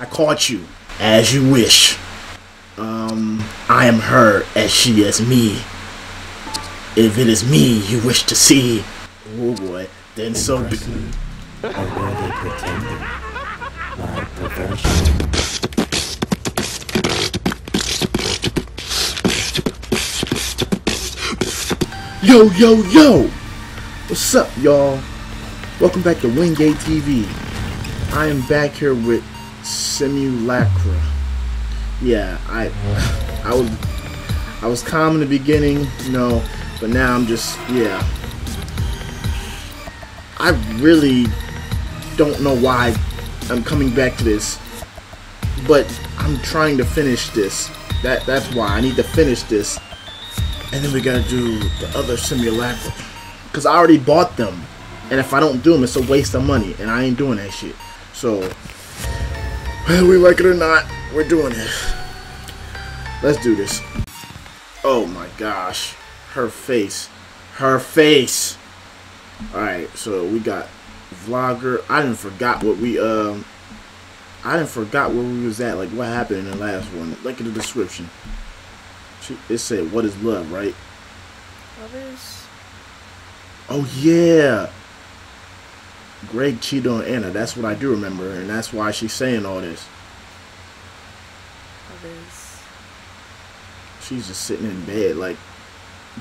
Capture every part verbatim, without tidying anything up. I caught you. As you wish. Um, I am her as she is me. If it is me you wish to see, oh boy, then so be. Yo, yo, yo! What's up, y'all? Welcome back to Wingate T V. I am back here with Simulacra. Yeah, I, I was, I was calm in the beginning, you know, but now I'm just, yeah. I really don't know why I'm coming back to this, but I'm trying to finish this. That that's why I need to finish this, and then we gotta do the other Simulacra, cause I already bought them, and if I don't do them, it's a waste of money, and I ain't doing that shit. So, whether we like it or not, we're doing it. Let's do this. Oh my gosh. Her face. Her face. Alright, so we got Vlogger. I didn't forgot what we um I didn't forgot where we was at, like what happened in the last one. Look at the description. It said what is love, right? Love is Oh yeah. Greg cheated on Anna, that's what I do remember, and that's why she's saying all this. Is. She's just sitting in bed, like,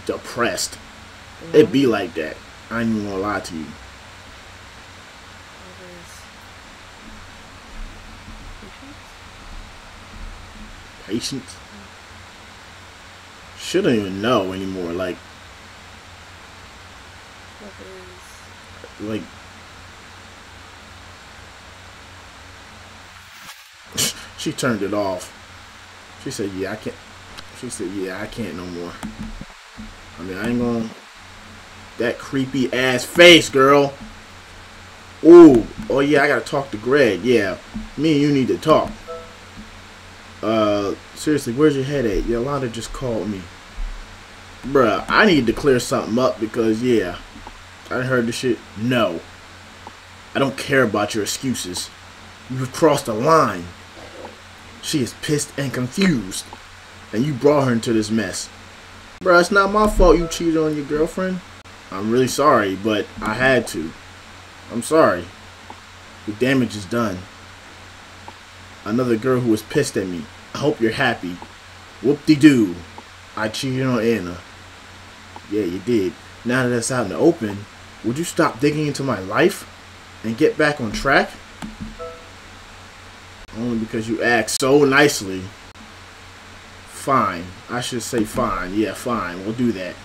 depressed. Mm-hmm. It be like that. I ain't even gonna lie to you. Patience? Patience? Mm-hmm. She don't even know anymore, like... Is. Like... She turned it off. She said, yeah, I can't. She said, yeah, I can't no more. I mean, I ain't gonna. That creepy ass face, girl. Ooh. Oh, yeah, I gotta talk to Greg. Yeah. Me and you need to talk. Uh, seriously, where's your head at? Yolanda just called me. Bruh, I need to clear something up because, yeah. I heard this shit. No. I don't care about your excuses. You've crossed the line. She is pissed and confused, and you brought her into this mess. Bruh, it's not my fault you cheated on your girlfriend. I'm really sorry, but I had to. I'm sorry. The damage is done. Another girl who was pissed at me. I hope you're happy. Whoop-de-doo. I cheated on Anna. Yeah, you did. Now that that's out in the open, would you stop digging into my life and get back on track? Only because you act so nicely. Fine. I should say fine. Yeah, fine. We'll do that.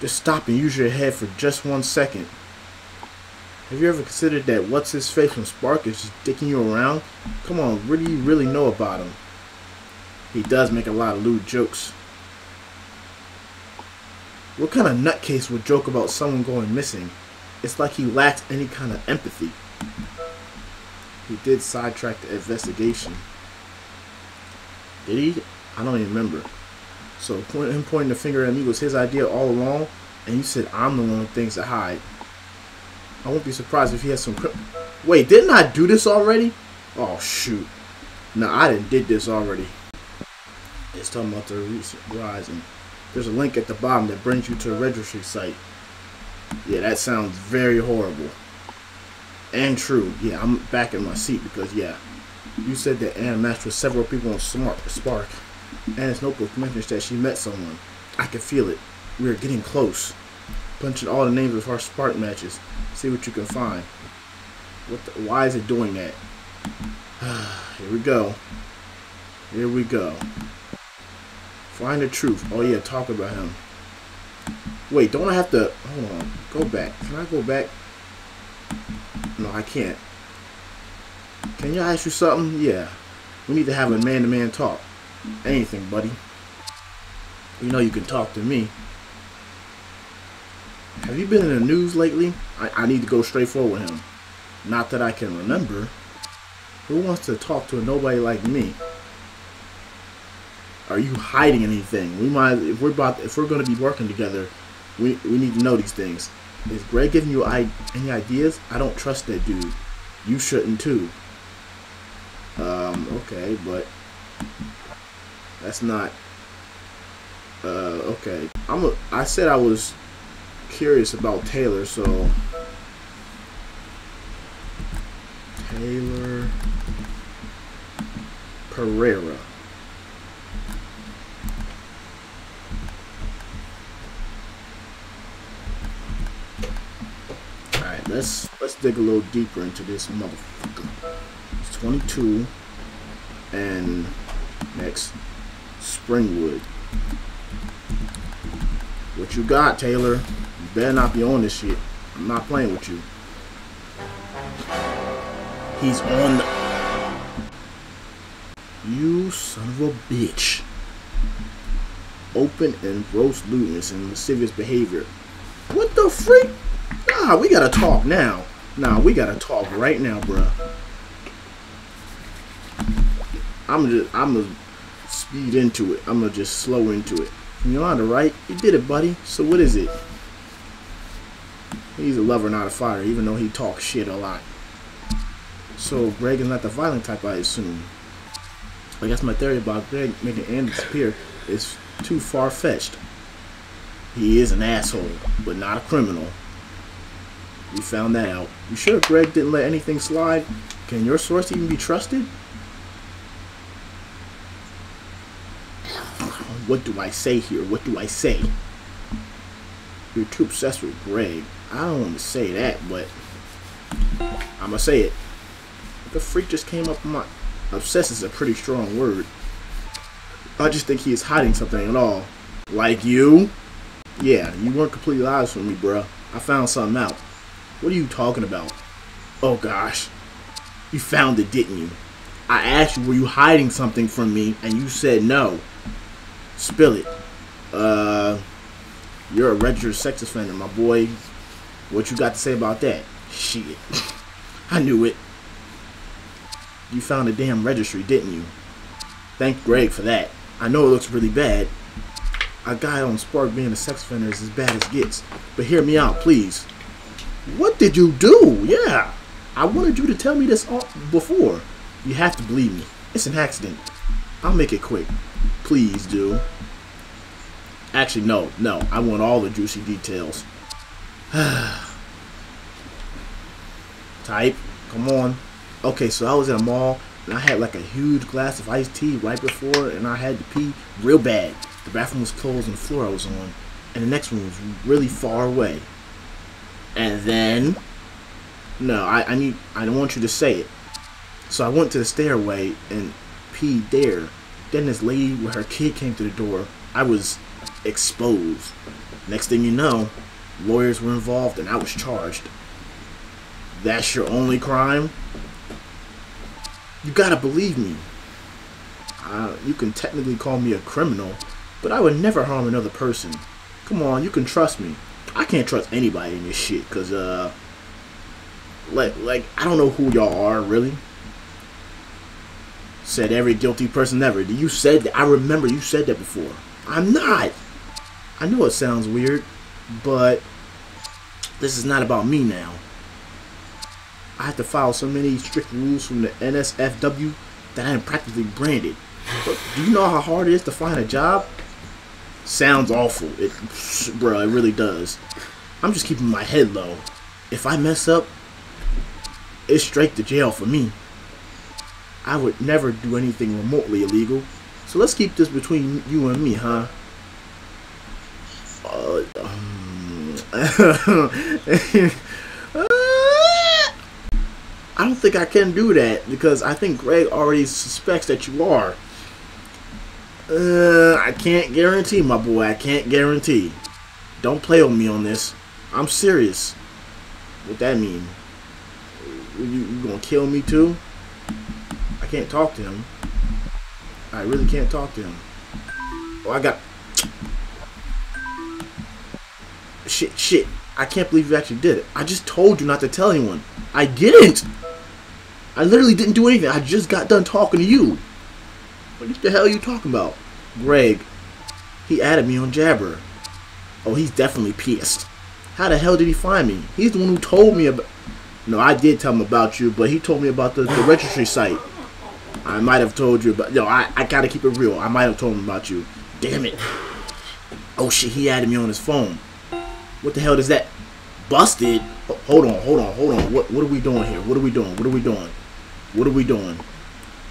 Just stop and use your head for just one second. Have you ever considered that what's-his-face from Spark is just dicking you around? Come on, what do you really know about him? He does make a lot of lewd jokes. What kind of nutcase would joke about someone going missing? It's like he lacks any kind of empathy. He did sidetrack the investigation. Did he? I don't even remember. So point, him pointing the finger at me was his idea all along, and you said I'm the one with things to hide. I won't be surprised if he has some... Wait, didn't I do this already? Oh, shoot. No, I didn't did this already. It's talking about the recent rising. There's a link at the bottom that brings you to a registry site. Yeah, that sounds very horrible. And true, yeah, I'm back in my seat because, yeah, you said that Anna matched with several people on Spark. Anna's notebook mentions that she met someone. I can feel it. We are getting close. Punch in all the names of our Spark matches. See what you can find. What the, why is it doing that? Here we go. Here we go. Find the truth. Oh, yeah, talk about him. Wait, don't I have to... Hold on. Go back. Can I go back? No, I can't. Can y'all ask you something? Yeah. We need to have a man-to-man talk. Anything, buddy. You know you can talk to me. Have you been in the news lately? I, I need to go straight forward with him. Not that I can remember. Who wants to talk to a nobody like me? Are you hiding anything? We might. If we're about, if we're going to be working together, we we need to know these things. Is Greg giving you any ideas? I don't trust that dude. you shouldn't too. Um, okay, but that's not, uh, okay. I'm a, I said I was curious about Taylor, so Taylor Pereira. Alright, let's let's dig a little deeper into this motherfucker. It's twenty-two and next Springwood. What you got, Taylor? You better not be on this shit. I'm not playing with you. He's on the... You son of a bitch. Open and gross lewdness and lascivious behavior. What the freak? Nah, we gotta talk now. Nah, we gotta talk right now, bruh. I'm just, I'm gonna speed into it. I'm gonna just slow into it. Yolanda, right? You did it, buddy. So what is it? He's a lover, not a fighter, even though he talks shit a lot. So Greg is not the violent type, I assume. I guess my theory about Greg making Andy disappear is too far-fetched. He is an asshole, but not a criminal. We found that out. You sure Greg didn't let anything slide? Can your source even be trusted? What do I say here? What do I say? You're too obsessed with Greg. I don't want to say that, but I'm going to say it. The freak just came up on my... Obsessed is a pretty strong word. I just think he is hiding something at all. Like you? Yeah, you weren't completely lies from me, bruh. I found something out. What are you talking about? Oh gosh. You found it, didn't you? I asked you, were you hiding something from me, and you said no. Spill it. Uh, you're a registered sex offender, my boy. What you got to say about that? Shit. I knew it. You found a damn registry, didn't you? Thank Greg for that. I know it looks really bad. A guy on Spark being a sex offender is as bad as it gets. But hear me out, please. What did you do? Yeah. I wanted you to tell me this all before. You have to believe me. It's an accident. I'll make it quick. Please do. Actually, no. No. I want all the juicy details. Type. Come on. Okay, so I was at a mall, and I had like a huge glass of iced tea right before, and I had to pee real bad. The bathroom was closed and the floor I was on, and the next one was really far away. And then, no, I, I need, I don't want you to say it. So I went to the stairway and peed there. Then this lady with her kid came to the door. I was exposed. Next thing you know, lawyers were involved and I was charged. That's your only crime? You gotta believe me. Uh, you can technically call me a criminal, but I would never harm another person. Come on, you can trust me. I can't trust anybody in this shit, cause uh, like, like I don't know who y'all are really. Said every guilty person ever. You said that. I remember you said that before. I'm not. I know it sounds weird, but this is not about me now. I had to follow so many strict rules from the N S F W that I am practically branded. But do you know how hard it is to find a job? Sounds awful. It, bruh, it really does. I'm just keeping my head low. If I mess up, it's straight to jail for me. I would never do anything remotely illegal. So let's keep this between you and me, huh? Uh, um... I don't think I can do that because I think Greg already suspects that you are. Uh, I can't guarantee, my boy. I can't guarantee. Don't play with me on this. I'm serious. What that mean? You, you gonna kill me too? I can't talk to him. I really can't talk to him. Oh, I got... Shit, shit. I can't believe you actually did it. I just told you not to tell anyone. I didn't. I literally didn't do anything. I just got done talking to you. What the hell are you talking about? Greg, he added me on Jabber. Oh, he's definitely pissed. How the hell did he find me? He's the one who told me about... No, I did tell him about you, but he told me about the, the registry site. I might have told you, but no, I, I gotta keep it real. I might have told him about you. Damn it. Oh shit, he added me on his phone. What the hell is that? Busted? Oh, hold on, hold on, hold on. What, what are we doing here? What are we doing? What are we doing? What are we doing?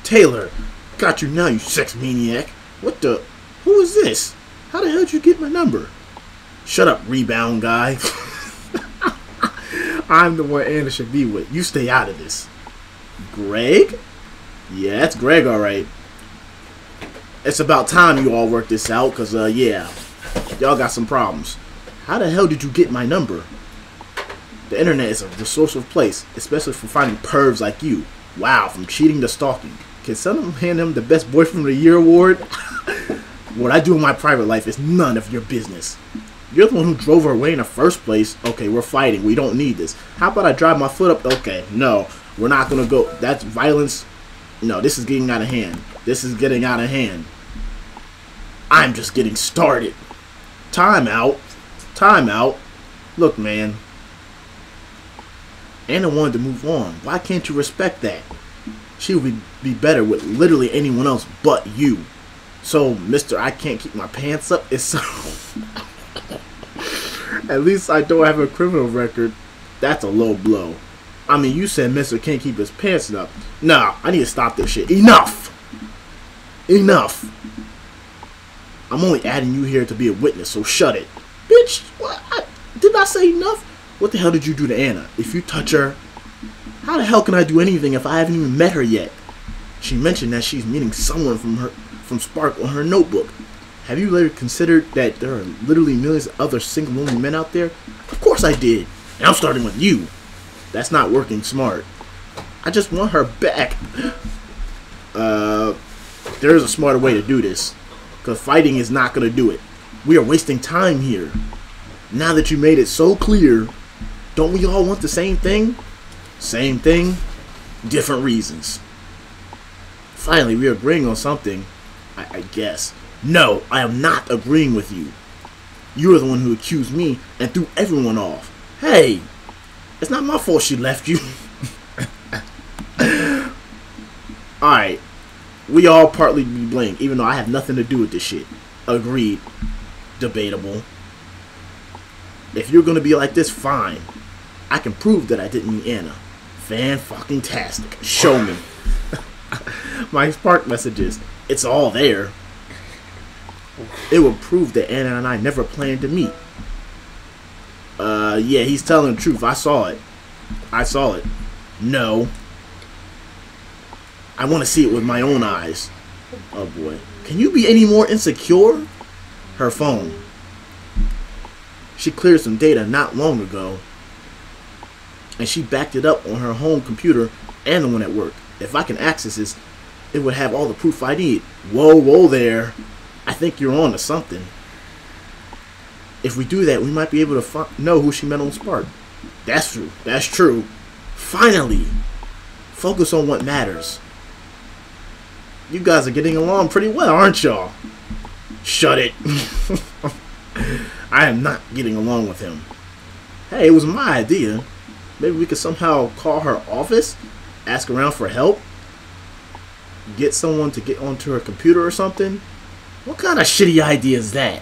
Taylor, got you now, you sex maniac. What the? Who is this? How the hell did you get my number? Shut up, rebound guy. I'm the one Anna should be with. You stay out of this. Greg? Yeah, that's Greg, alright. It's about time you all work this out, because, uh, yeah. Y'all got some problems. How the hell did you get my number? The internet is a resourceful place, especially for finding pervs like you. Wow, from cheating to stalking. Can someone hand him the Best Boyfriend of the Year award? What I do in my private life is none of your business. You're the one who drove her away in the first place. Okay, we're fighting. We don't need this. How about I drive my foot up? Okay, no. We're not going to go. That's violence. No, this is getting out of hand. This is getting out of hand. I'm just getting started. Time out. Time out. Look, man. Anna wanted to move on. Why can't you respect that? She would be better with literally anyone else but you. So, Mister I can't keep my pants up is so... At least I don't have a criminal record. That's a low blow. I mean, you said Mister can't keep his pants up. Nah, I need to stop this shit. Enough! Enough! I'm only adding you here to be a witness, so shut it. Bitch, what? I, did I say enough? What the hell did you do to Anna? If you touch her... How the hell can I do anything if I haven't even met her yet? She mentioned that she's meeting someone from her from Spark on her notebook. Have you later considered that there are literally millions of other single lonely men out there? Of course I did. And I'm starting with you. That's not working smart. I just want her back. Uh, there is a smarter way to do this. Because fighting is not going to do it. We are wasting time here. Now that you made it so clear, don't we all want the same thing? Same thing, different reasons. Finally, we are agreeing on something, I, I guess. No, I am not agreeing with you. You are the one who accused me and threw everyone off. Hey, it's not my fault she left you. Alright, we all partly be blamed, even though I have nothing to do with this shit. Agreed. Debatable. If you're gonna be like this, fine. I can prove that I didn't meet Anna. Fan-fucking-tastic. Show me. My Spark messages. It's all there. It will prove that Anna and I never planned to meet. Uh, yeah, he's telling the truth. I saw it. I saw it. No. I want to see it with my own eyes. Oh, boy. Can you be any more insecure? Her phone. She cleared some data not long ago, and she backed it up on her home computer and the one at work. If I can access this, it would have all the proof I need. Whoa, whoa there. I think you're on to something. If we do that, we might be able to fi know who she met on Spark. That's true. That's true. Finally, focus on what matters. You guys are getting along pretty well, aren't y'all? Shut it. I am not getting along with him. Hey, it was my idea. Maybe we could somehow call her office, ask around for help, get someone to get onto her computer or something. What kind of shitty idea is that?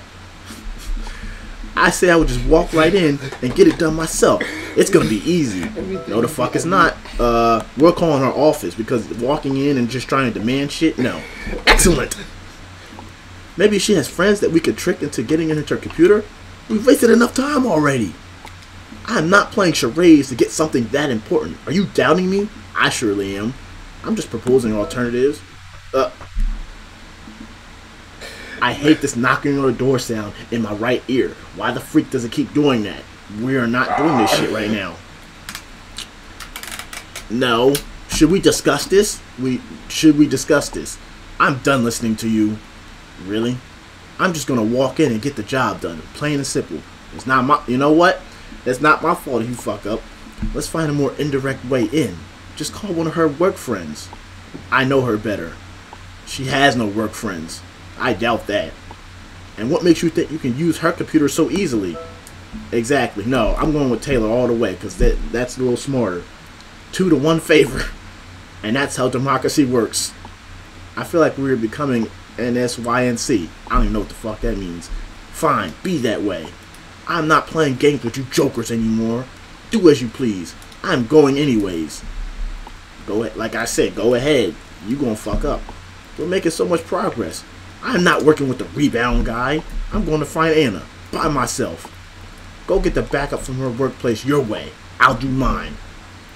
I say I would just walk right in and get it done myself. It's gonna be easy. No, the fuck it's not. Uh, we're calling her office because walking in and just trying to demand shit? No. Excellent! Maybe she has friends that we could trick into getting into her computer? We've wasted enough time already. I'm not playing charades to get something that important. Are you doubting me? I surely am. I'm just proposing alternatives. Uh, I hate this knocking on the door sound in my right ear. Why the freak does it keep doing that? We are not doing this shit right now. No. Should we discuss this? We should we discuss this? I'm done listening to you. Really? I'm just gonna walk in and get the job done. Plain and simple. It's not my. You know what? It's not my fault if you fuck up. Let's find a more indirect way in. Just call one of her work friends. I know her better. She has no work friends. I doubt that. And what makes you think you can use her computer so easily? Exactly. No, I'm going with Taylor all the way because that, that's a little smarter. two to one favor. And that's how democracy works. I feel like we're becoming N S Y N C. I don't even know what the fuck that means. Fine, be that way. I'm not playing games with you jokers anymore. Do as you please. I'm going anyways. Go ahead. Like I said, go ahead. You gonna fuck up. We're making so much progress. I'm not working with the rebound guy. I'm going to find Anna by myself. Go get the backup from her workplace your way. I'll do mine.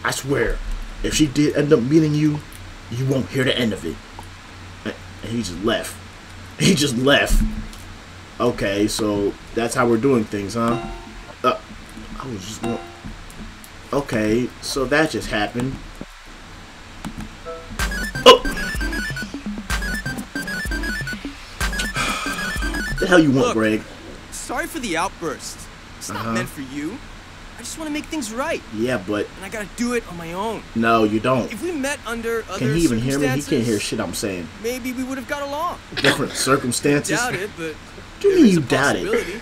I swear, if she did end up meeting you, you won't hear the end of it. And he just left. He just left. Okay, so that's how we're doing things, huh? Uh, I was just going... Okay, so that just happened. Oh! What the hell you want, Look, Greg? Sorry for the outburst. It's not uh-huh. meant for you. I just want to make things right. Yeah, but... And I gotta do it on my own. No, you don't. If we met under other Can he even hear me? He can't hear shit I'm saying. Maybe we would have got along. Different circumstances? I doubt it, but... What do you mean you doubt it?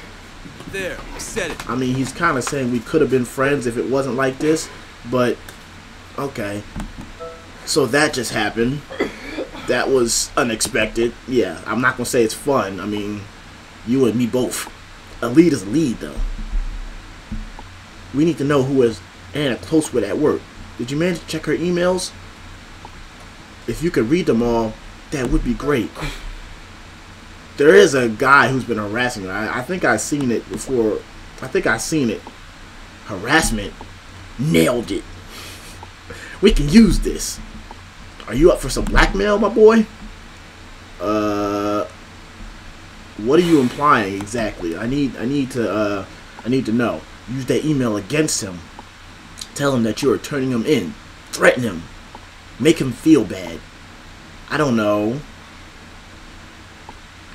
There, I said it. I mean, he's kind of saying we could have been friends if it wasn't like this, but... Okay. So that just happened. That was unexpected. Yeah, I'm not gonna say it's fun. I mean, you and me both. A lead is a lead, though. We need to know who is Anna close with at work. Did you manage to check her emails? If you could read them all, that would be great. There is a guy who's been harassing her. I, I think I've seen it before. I think I've seen it. Harassment. Nailed it. We can use this. Are you up for some blackmail, my boy? Uh, what are you implying exactly? I need. I need to. Uh, I need to know. Use that email against him. Tell him that you are turning him in. Threaten him. Make him feel bad. I don't know.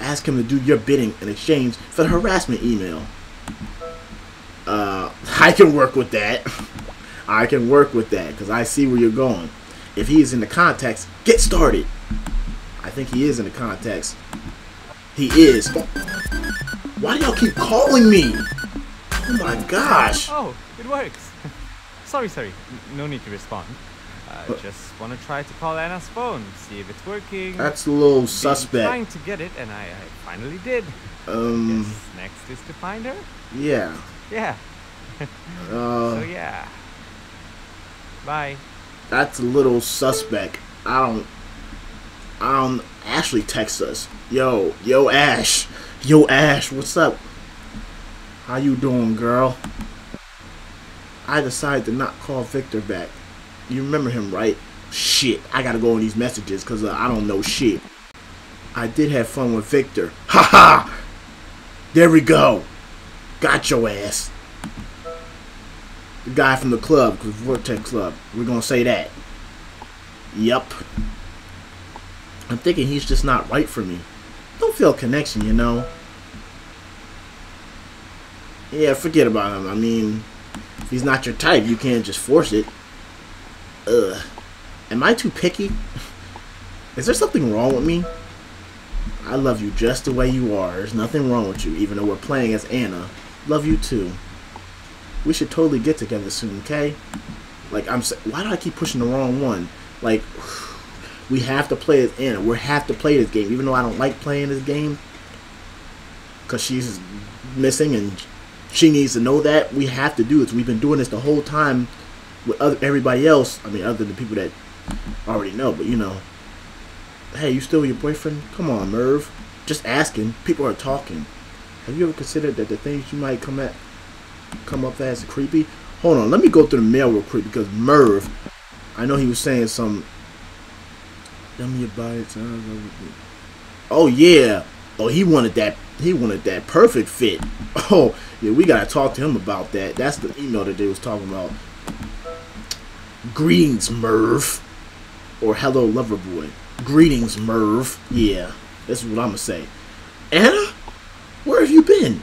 Ask him to do your bidding in exchange for the harassment email. Uh, I can work with that. I can work with that because I see where you're going. If he is in the contacts, get started. I think he is in the contacts. He is. Why do y'all keep calling me? Oh my gosh! Oh, it works. Sorry, sorry. No need to respond. I uh, just want to try to call Anna's phone, see if it's working. That's a little suspect. Been trying to get it, and I, I finally did. Um. Guess next is to find her. Yeah. Yeah. uh, so yeah. Bye. That's a little suspect. I don't. I don't. Ashley texts us. Yo, yo, Ash. Yo, Ash. What's up? How you doing, girl? I decided to not call Victor back. You remember him, right? Shit, I gotta go in these messages because uh, I don't know shit. I did have fun with Victor. Ha ha! There we go. Got your ass. The guy from the club, because Vortex Club. We're gonna say that. Yup. I'm thinking he's just not right for me. Don't feel a connection, you know? Yeah, forget about him. I mean, if he's not your type, you can't just force it. Ugh. Am I too picky? Is there something wrong with me? I love you just the way you are. There's nothing wrong with you, even though we're playing as Anna. Love you too. We should totally get together soon, okay? Like, I'm so why do I keep pushing the wrong one? Like, we have to play as Anna. We have to play this game, even though I don't like playing this game. Because she's missing and... she needs to know that. We have to do this. We've been doing this the whole time with other, everybody else. I mean, other than people that already know, but you know. Hey, you still with your boyfriend? Come on, Merv. Just asking. People are talking. Have you ever considered that the things you might come at, come up as creepy? Hold on. Let me go through the mail real quick because Merv, I know he was saying some. Tell me about it. Oh, yeah. Oh, he wanted that. He wanted that perfect fit. Oh, yeah, we gotta talk to him about that. That's the email that they was talking about. Greetings, Merv. Or hello, lover boy. Greetings, Merv. Yeah, that's what I'm gonna say. Anna? Where have you been?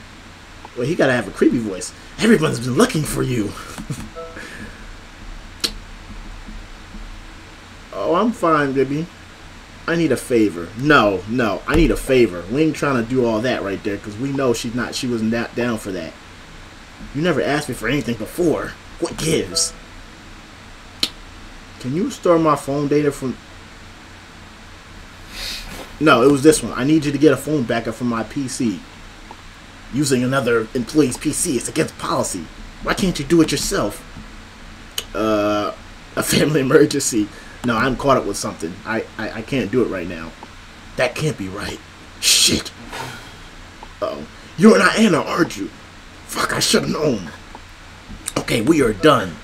Well, he gotta have a creepy voice. Everyone's been looking for you. Oh, I'm fine, baby. I need a favor. No, no, I need a favor. We ain't trying to do all that right there because we know she's not, she was not down for that. You never asked me for anything before. What gives? Can you store my phone data from... No, it was this one. I need you to get a phone backup from my P C. Using another employee's P C is against policy. Why can't you do it yourself? Uh, a family emergency. No, I'm caught up with something. I, I, I can't do it right now. That can't be right. Shit. Uh-oh. You're not Anna, aren't you? Fuck, I should've known. Okay, we are done.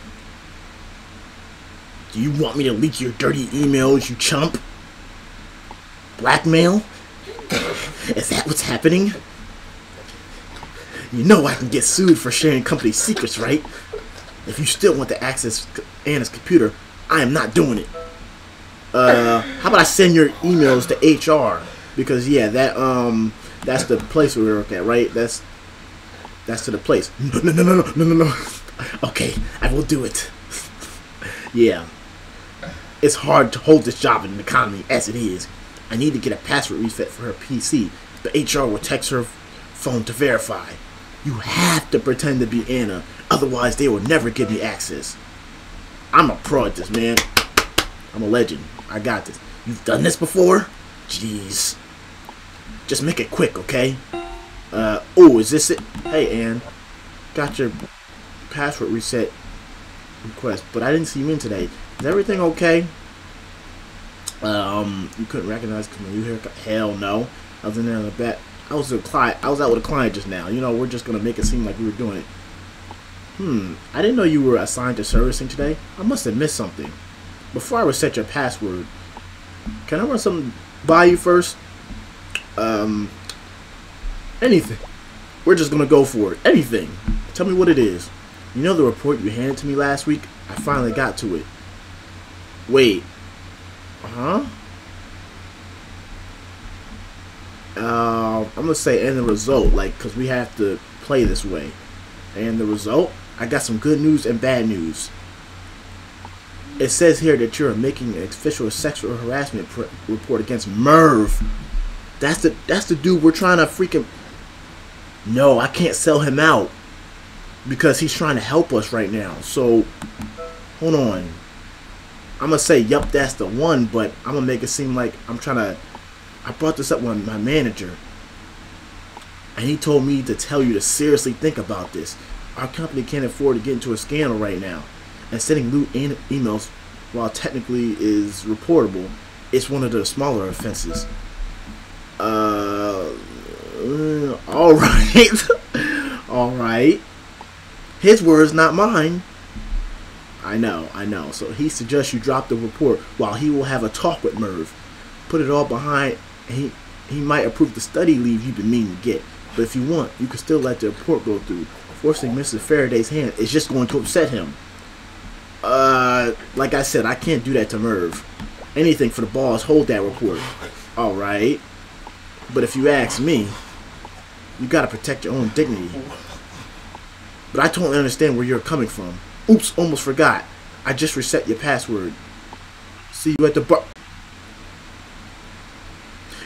Do you want me to leak your dirty emails, you chump? Blackmail? Is that what's happening? You know I can get sued for sharing company secrets, right? If you still want to access Anna's computer, I am not doing it. Uh, how about I send your emails to H R? Because, yeah, that, um, that's the place we work at, right? That's, that's to the place. No, no, no, no, no, no, no. Okay, I will do it. Yeah. It's hard to hold this job in an economy as it is. I need to get a password reset for her P C, but H R will text her phone to verify. You have to pretend to be Anna, otherwise they will never give me access. I'm a pro at this, man. I'm a legend. I got this. You've done this before? Jeez. Just make it quick, okay? Uh, oh, is this it? Hey, Ann. Got your password reset request, but I didn't see you in today. Is everything okay? Um, you couldn't recognize my new haircut? Hell no. I was in there on the back. I was a client. I was out with a client just now. You know, we're just gonna make it seem like we were doing it. Hmm. I didn't know you were assigned to servicing today. I must have missed something. Before I reset your password, can I run something by you first? Um. Anything. We're just gonna go for it. Anything. Tell me what it is. You know the report you handed to me last week? I finally got to it. Wait. Huh? Uh, I'm gonna say and the result, like, cause we have to play this way. And the result, I got some good news and bad news. It says here that you're making an official sexual harassment pr report against Merv. That's the that's the dude we're trying to freaking. No, I can't sell him out because he's trying to help us right now. So, hold on. I'm gonna say, yup, that's the one, but I'm gonna make it seem like I'm trying to. I brought this up with my manager, and he told me to tell you to seriously think about this. Our company can't afford to get into a scandal right now, and sending lewd emails, while technically is reportable, it's one of the smaller offenses. Uh, uh all right, all right. His words, not mine. I know, I know. So he suggests you drop the report, while he will have a talk with Merv. Put it all behind. He he might approve the study leave you've been meaning to get, but if you want, you can still let the report go through. Forcing Missus Faraday's hand is just going to upset him. Uh, like I said, I can't do that to Merv. Anything for the boss, hold that report. All right, but if you ask me, you gotta protect your own dignity. But I totally understand where you're coming from. Oops, almost forgot. I just reset your password. See you at the bar.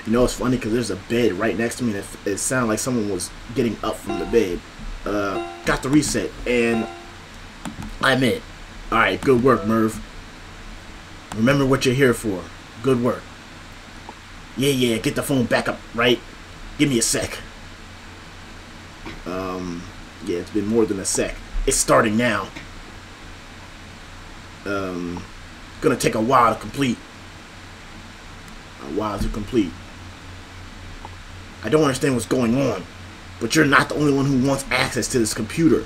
You know, it's funny because there's a bed right next to me, and it, it sounded like someone was getting up from the bed. Uh, got the reset, and I'm in. All right, good work, Merv. Remember what you're here for. Good work. Yeah, yeah, get the phone back up, right? Give me a sec. Um, yeah, it's been more than a sec. It's starting now. Um, gonna take a while to complete. A while to complete. I don't understand what's going on, but you're not the only one who wants access to this computer.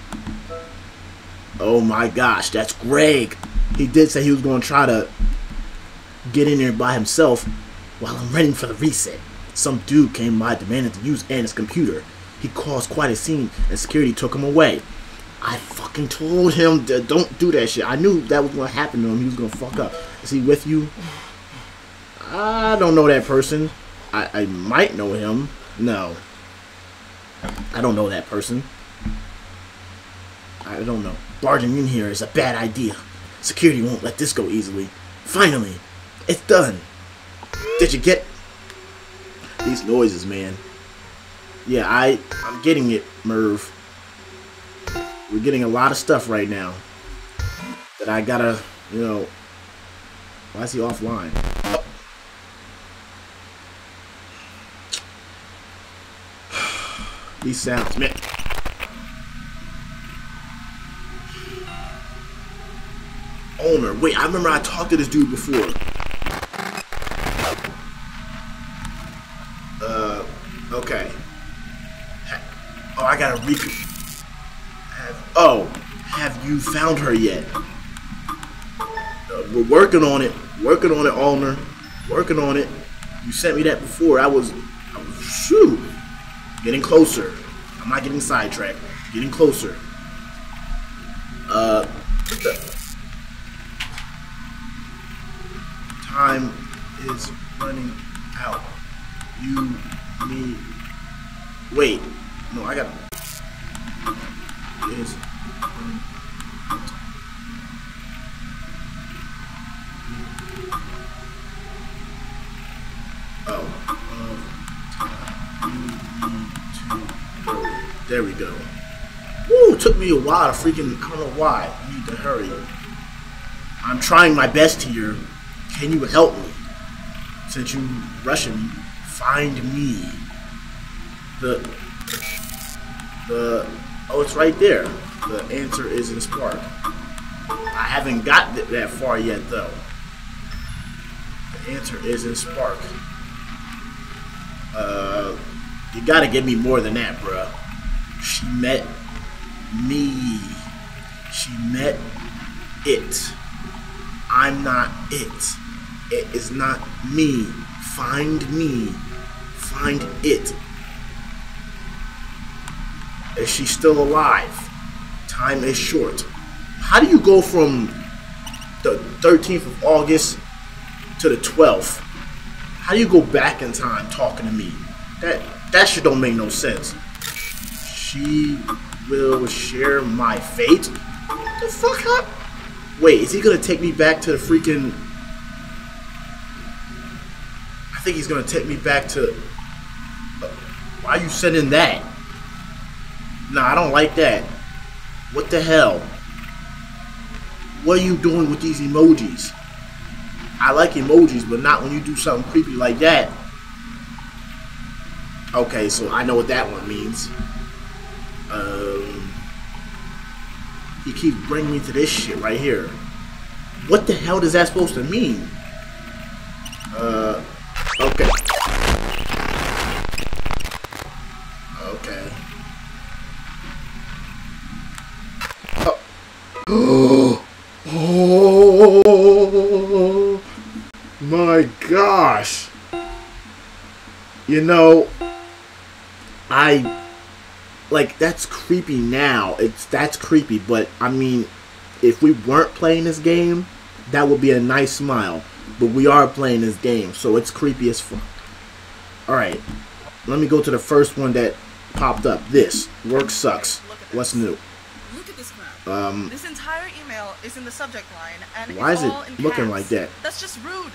Oh my gosh, that's Greg. He did say he was going to try to get in there by himself while I'm waiting for the reset. Some dude came by demanding to use Anna's computer. He caused quite a scene, and security took him away. I fucking told him to don't do that shit. I knew that was going to happen to him. He was going to fuck up. Is he with you? I don't know that person. I, I might know him. No. I don't know that person. I don't know. Barging in here is a bad idea. Security won't let this go easily. Finally, it's done. Did you get these noises, man? Yeah, I, I'm getting it, Merv. We're getting a lot of stuff right now that I gotta, you know, Why is he offline? These sounds, man. Aulner, wait, I remember I talked to this dude before. Uh, okay. Oh, I gotta re- have, oh, have you found her yet? Uh, we're working on it, working on it, Aulner, working on it. You sent me that before. I was, I was shoot, getting closer. I'm not getting sidetracked. Getting closer. Uh, what the? Time is running out. You, me. Wait. No, I got it. It is running out. Oh. Uh, there we go. Woo! Took me a while to freaking. I don't know why. I need to hurry. I'm trying my best here. Can you help me? Since you rushing me, find me. The, the, oh, it's right there. The answer is in Spark. I haven't got th that far yet, though. The answer is in Spark. Uh, you gotta give me more than that, bruh. She met me. She met it. I'm not it. It is not me. Find me. Find it. Is she still alive? Time is short. How do you go from the thirteenth of August to the twelfth? How do you go back in time talking to me? That that shit don't make no sense. She will share my fate? What the fuck up? Wait, is he gonna take me back to the freaking? I think he's gonna take me back to. Why are you sending that? Nah, I don't like that. What the hell? What are you doing with these emojis? I like emojis, but not when you do something creepy like that. Okay, so I know what that one means. Um. He keeps bringing me to this shit right here. What the hell is that supposed to mean? Uh, okay. Okay. Oh. Oh my gosh. You know, I... Like, that's creepy now. It's that's creepy, but I mean, if we weren't playing this game, that would be a nice smile. But we are playing this game, so it's creepy as fuck. Alright, let me go to the first one that popped up. This. Work sucks. What's new? Look at this crap. Um, this entire email is in the subject line, and why is it looking like that? That's just rude.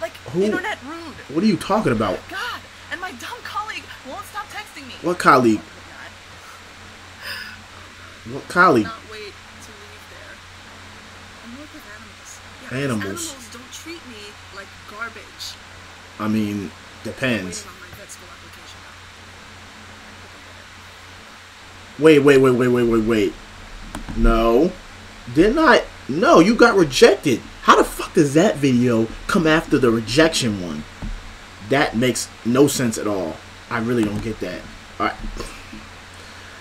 Like, internet rude. What are you talking about? God, and my dumb colleague won't stop texting me. What colleague? What colleague? Cannot wait to leave there. I work with animals. Yeah, animals. Animals don't treat me like garbage. I mean, depends. Wait, wait, wait, wait, wait, wait, wait. No, didn't I? No, you got rejected. How the fuck does that video come after the rejection one? That makes no sense at all. I really don't get that. All right,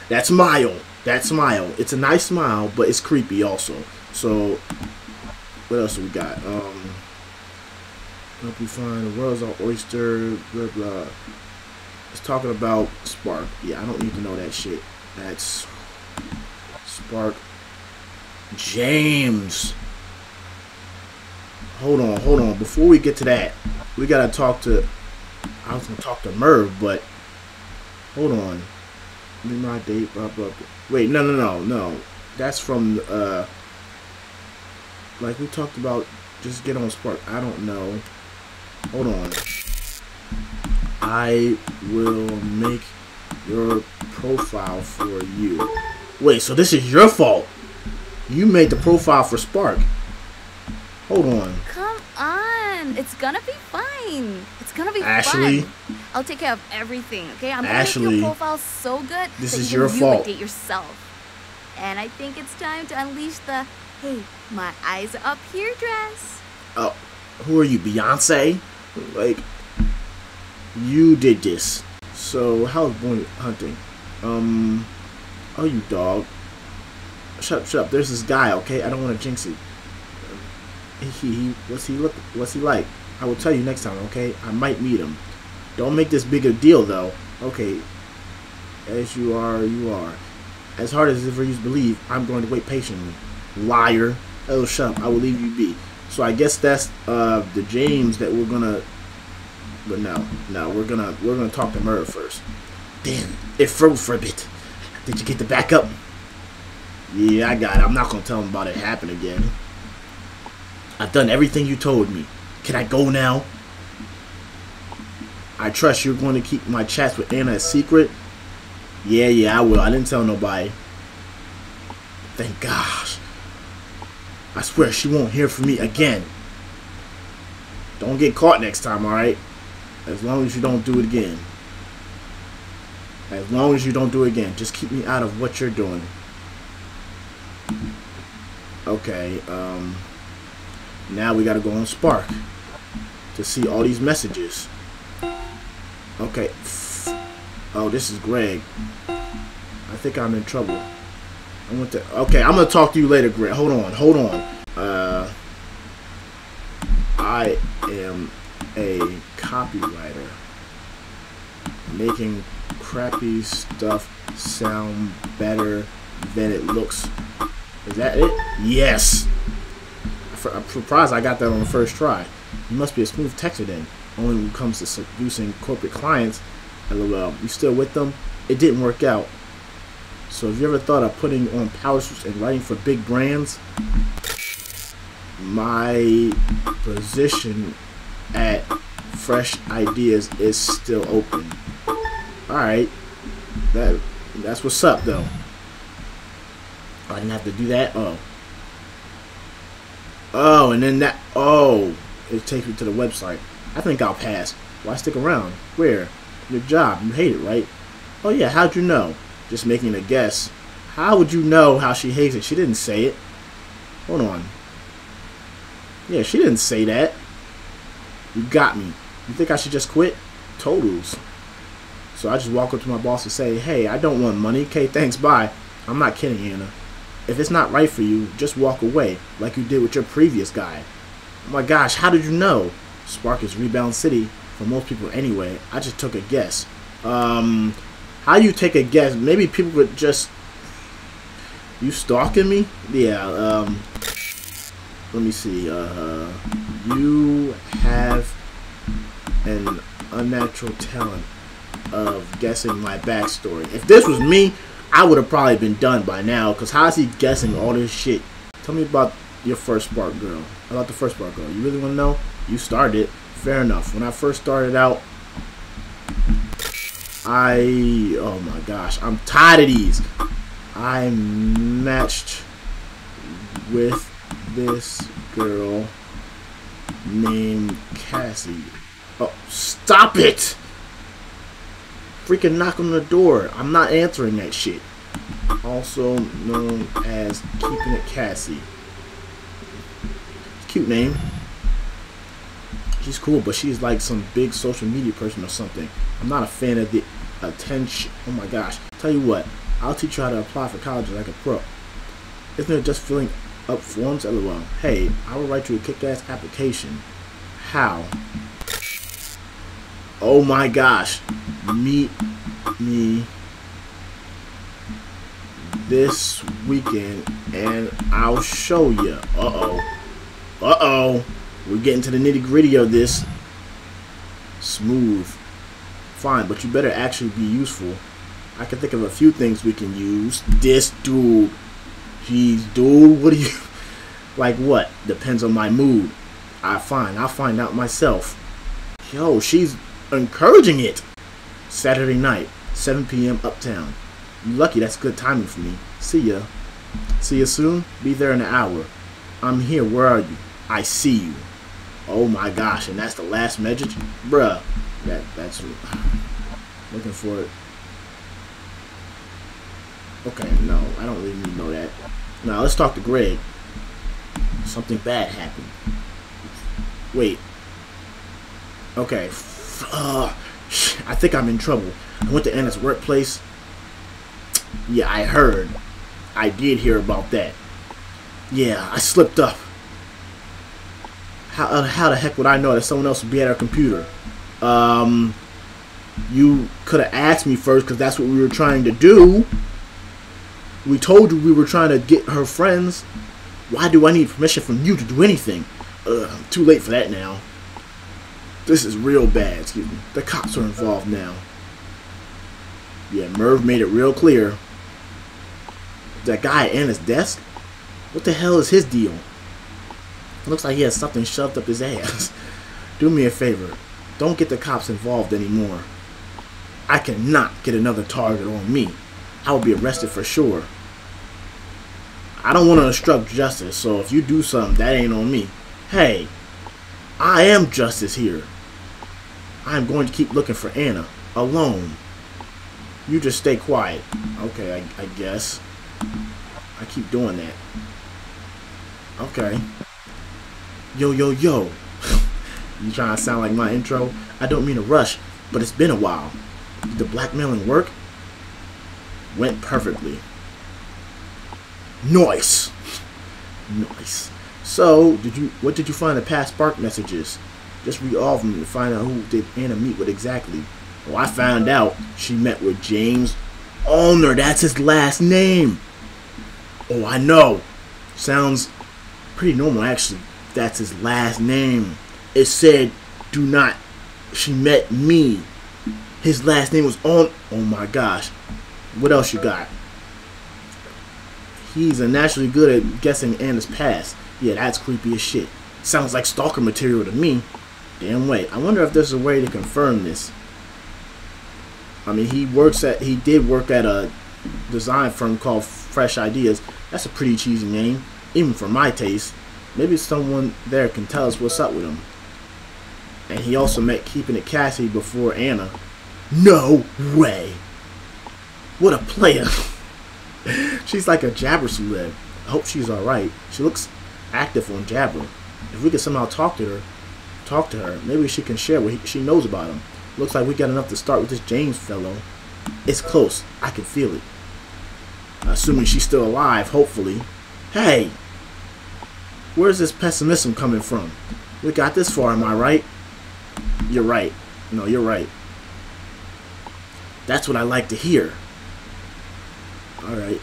that's mild. That smile, it's a nice smile, but it's creepy also. So, what else do we got? Um, help you find the world's our oyster, blah, blah. It's talking about Spark. Yeah, I don't need to know that shit. That's Spark. James. Hold on, hold on. Before we get to that, we gotta talk to, I was gonna talk to Merv, but hold on. My date, blah, blah, blah. Wait, no, no, no, no. That's from, uh, like we talked about, just get on Spark. I don't know. Hold on. I will make your profile for you. Wait, so this is your fault. You made the profile for Spark. Hold on. Come on. fun. It's gonna be fine. It's gonna be Ashley, fun. I'll take care of everything, okay? I'm gonna Ashley, make your profile so good this that is you your can fault. Validate yourself. And I think it's time to unleash the, hey, my eyes are up here dress. Oh, who are you, Beyonce? Like, you did this. So, how was boy hunting? Um, oh, you dog. Shut up, shut up. There's this guy, okay? I don't want to jinx it. He, he, what's he look? What's he like? I will tell you next time, okay? I might meet him. Don't make this big a deal, though. Okay. As you are, you are. As hard as ever you believe, I'm going to wait patiently. Liar. Oh, shut up. I will leave you be. So I guess that's uh, the James that we're gonna. But no, no, we're gonna we're gonna talk to Murray first. Damn, it froze for a bit. Did you get the backup? Yeah, I got it. I'm not gonna tell him about it happen again. I've done everything you told me. Can I go now? I trust you're going to keep my chats with Anna a secret. Yeah, yeah, I will. I didn't tell nobody. Thank gosh. I swear she won't hear from me again. Don't get caught next time, alright? As long as you don't do it again. As long as you don't do it again. Just keep me out of what you're doing. Okay, um... now we gotta go on Spark to see all these messages. Okay. Oh, this is Greg. I think I'm in trouble. I want to. Okay, I'm gonna talk to you later, Greg. Hold on, hold on. Uh, I am a copywriter, making crappy stuff sound better than it looks. Is that it? Yes. I'm surprised I got that on the first try. You must be a smooth texter then. Only when it comes to seducing corporate clients. L O L. You still with them? It didn't work out. So have you ever thought of putting on power suits and writing for big brands? My position at Fresh Ideas is still open. Alright. That that's what's up though. I didn't have to do that. Oh. Oh, and then that, oh, it takes me to the website. I think I'll pass. Why stick around? Where? Your job. You hate it, right? Oh, yeah, how'd you know? Just making a guess. How would you know how she hates it? She didn't say it. Hold on. Yeah, she didn't say that. You got me. You think I should just quit? Totals. So I just walk up to my boss and say, hey, I don't want money. Okay, thanks, bye. I'm not kidding, Anna. If it's not right for you, just walk away, like you did with your previous guy. Oh my gosh, how did you know? Spark is Rebound City, for most people anyway. I just took a guess. Um, how you take a guess? Maybe people would just... You stalking me? Yeah, um... Let me see, uh... You have an unnatural talent of guessing my backstory. If this was me... I would have probably been done by now, because how is he guessing all this shit? Tell me about your first Spark girl. About the first Spark girl. You really want to know? You started. Fair enough. When I first started out, I... Oh my gosh. I'm tired of these. I matched with this girl named Cassie. Oh, stop it! Freaking knock on the door. I'm not answering that shit. Also known as Keeping It Cassie. Cute name. She's cool, but she's like some big social media person or something. I'm not a fan of the attention. Oh my gosh. Tell you what. I'll teach you how to apply for college like a pro. Isn't it just filling up forms? L O L. Hey, I will write you a kick-ass application. How? Oh my gosh. Meet me this weekend and I'll show you. Uh-oh. Uh-oh. We're getting to the nitty-gritty of this. Smooth. Fine, but you better actually be useful. I can think of a few things we can use. This dude. Jeez, dude. What do you... Like what? Depends on my mood. I find. I'll find out myself. Yo, she's encouraging it. Saturday night, seven P M uptown. You lucky, that's good timing for me. See ya. See ya soon. Be there in an hour. I'm here. Where are you? I see you. Oh my gosh, and that's the last message? Bruh, that, that's looking for it. Okay, no, I don't really know that. Now let's talk to Greg. Something bad happened. Wait. Okay. Uh, I think I'm in trouble. I went to Anna's workplace. Yeah, I heard. I did hear about that. Yeah, I slipped up. How, uh, how the heck would I know that someone else would be at our computer? Um, you could have asked me first, because that's what we were trying to do. We told you we were trying to get her friends. Why do I need permission from you to do anything? Ugh, too late for that now. This is real bad, excuse me. The cops are involved now. Yeah, Merv made it real clear. That guy at Anna's desk? What the hell is his deal? It looks like he has something shoved up his ass. Do me a favor. Don't get the cops involved anymore. I cannot get another target on me. I will be arrested for sure. I don't want to obstruct justice, so if you do something, that ain't on me. Hey, I am justice here. I am going to keep looking for Anna, alone. You just stay quiet. Okay, I, I guess. I keep doing that. Okay. Yo, yo, yo. You trying to sound like my intro? I don't mean to rush, but it's been a while. Did the blackmailing work? Went perfectly. Nice, nice. So, did you? What did you find the past Spark messages? Just read all of them and find out who did Anna meet with exactly. Well, I found out she met with James Aulner. That's his last name. Oh, I know. Sounds pretty normal, actually. That's his last name. It said, "Do not." She met me. His last name was on. Oh my gosh. What else you got? He's naturally good at guessing Anna's past. Yeah, that's creepy as shit. Sounds like stalker material to me. Damn wait. I wonder if there's a way to confirm this. I mean, he works at he did work at a design firm called Fresh Ideas. That's a pretty cheesy name, even for my taste. Maybe someone there can tell us what's up with him. And he also met Keeping It Cassie before Anna. No way. What a player. She's like a Jabber celeb. I hope she's alright. She looks active on Jabber. If we could somehow talk to her, talk to her, maybe she can share what he, she knows about him. Looks like we got enough to start with this James fellow. It's close. I can feel it. Assuming she's still alive, hopefully. Hey! Where's this pessimism coming from? We got this far, am I right? You're right. No, you're right. That's what I like to hear. Alright,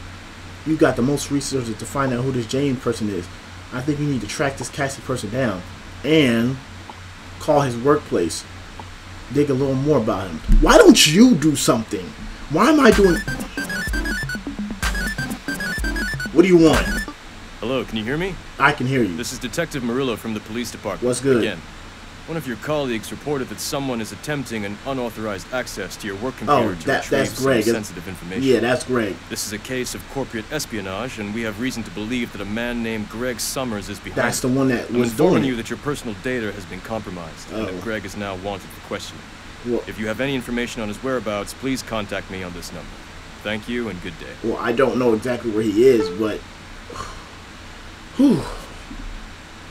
you got the most resources to find out who this James person is. I think you need to track this Cassie person down and call his workplace. Dig a little more about him. Why don't you do something? Why am I doing... What do you want? Hello, can you hear me? I can hear you. This is Detective Murillo from the police department. What's good? Again, one of your colleagues reported that someone is attempting an unauthorized access to your work computer oh, that, to retrieve some sensitive information. Yeah, that's Greg. This is a case of corporate espionage, and we have reason to believe that a man named Greg Summers is behind. That's the one that I'm was informing doing you that your personal data has been compromised, oh. and that Greg is now wanted for questioning. Well, if you have any information on his whereabouts, please contact me on this number. Thank you, and good day. Well, I don't know exactly where he is, but... Whew.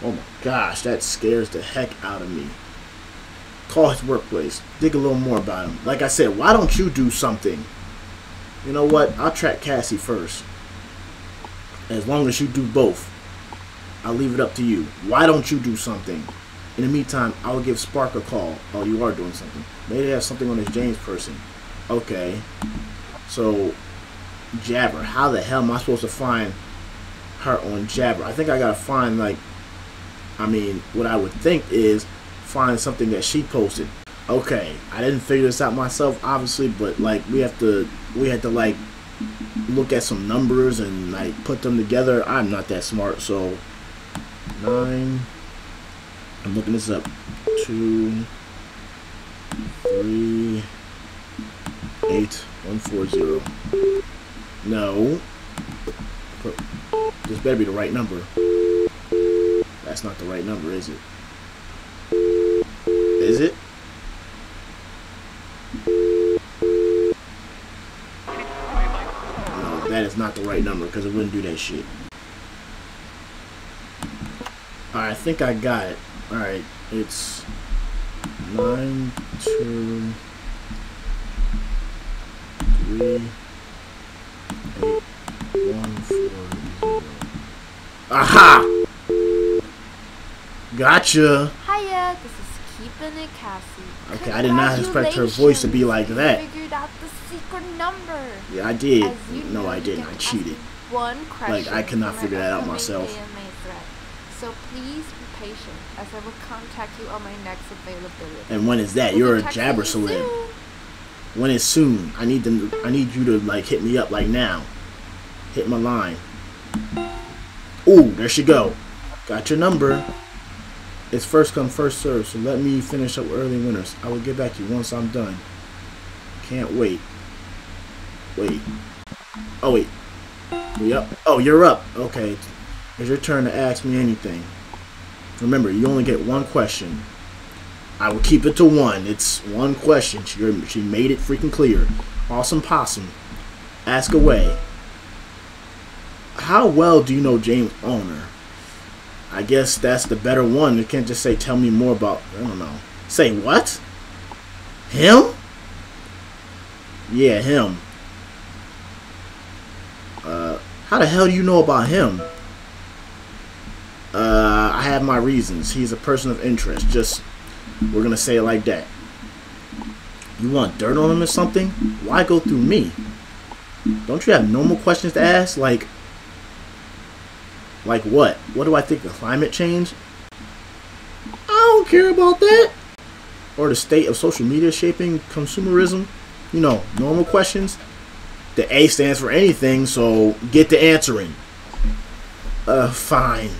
Oh my gosh, that scares the heck out of me. Call his workplace. Dig a little more about him. Like I said, why don't you do something? You know what? I'll track Cassie first. As long as you do both, I'll leave it up to you. Why don't you do something? In the meantime, I'll give Spark a call. Oh, you are doing something. Maybe they have something on this James person. Okay. So, Jabber. How the hell am I supposed to find her on Jabber? I think I gotta find, like... I mean, what I would think is find something that she posted. Okay, I didn't figure this out myself, obviously, but like we have to, we had to like look at some numbers and like put them together. I'm not that smart, so nine. I'm looking this up. Two, three, eight, one, four, zero. No, this better be the right number. That's not the right number, is it? is it? No, that is not the right number because it wouldn't do that shit. Alright, I think I got it. Alright, it's nine, two, three, eight, one, four, zero. Aha! Gotcha! Hiya, this is Keepin' It Cassie. Okay, I did not expect her voice to be like that. You figured out the secret number. Yeah, I did. No, I didn't. I cheated. One question. Like, I could not figure that out myself. So please be patient, as I will contact you on my next availability. And when is that? You're a Jabber celeb. When is soon? I need them. I need you to like hit me up like now. Hit my line. Ooh, there she go. Got your number. It's first come first serve. So let me finish up early winners. I will get back to you once I'm done. Can't wait. Wait. Oh wait. We up? Oh, you're up. Okay. It's your turn to ask me anything. Remember, you only get one question. I will keep it to one. It's one question. She, she made it freaking clear. Awesome Possum, ask away. How well do you know James Aulner? I guess that's the better one. You can't just say, tell me more about, I don't know. Say what? Him? Yeah, him. Uh, how the hell do you know about him? Uh, I have my reasons. He's a person of interest. Just, we're gonna say it like that. You want dirt on him or something? Why go through me? Don't you have normal questions to ask? Like, like what? What do I think of climate change? I don't care about that. Or the state of social media shaping consumerism? You know, normal questions. The A stands for anything, so get to answering. Uh, fine.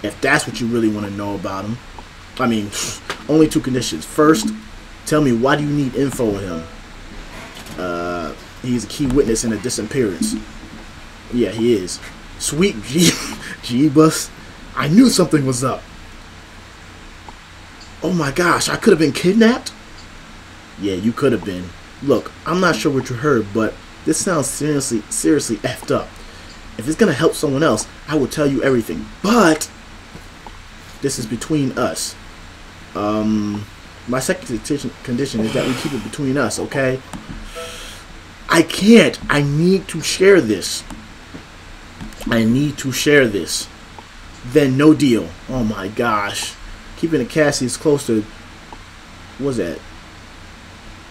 If that's what you really want to know about him. I mean, only two conditions. First, tell me, why do you need info on him? Uh, he's a key witness in a disappearance. Yeah, he is. Sweet G, G-Bus. I knew something was up. Oh my gosh, I could have been kidnapped? Yeah, you could have been. Look, I'm not sure what you heard, but this sounds seriously, seriously effed up. If it's going to help someone else, I will tell you everything. But... this is between us. Um, my second condition is that we keep it between us, okay? I can't. I need to share this. I need to share this. Then no deal. Oh my gosh. Keeping it Cassie is close to... what's that?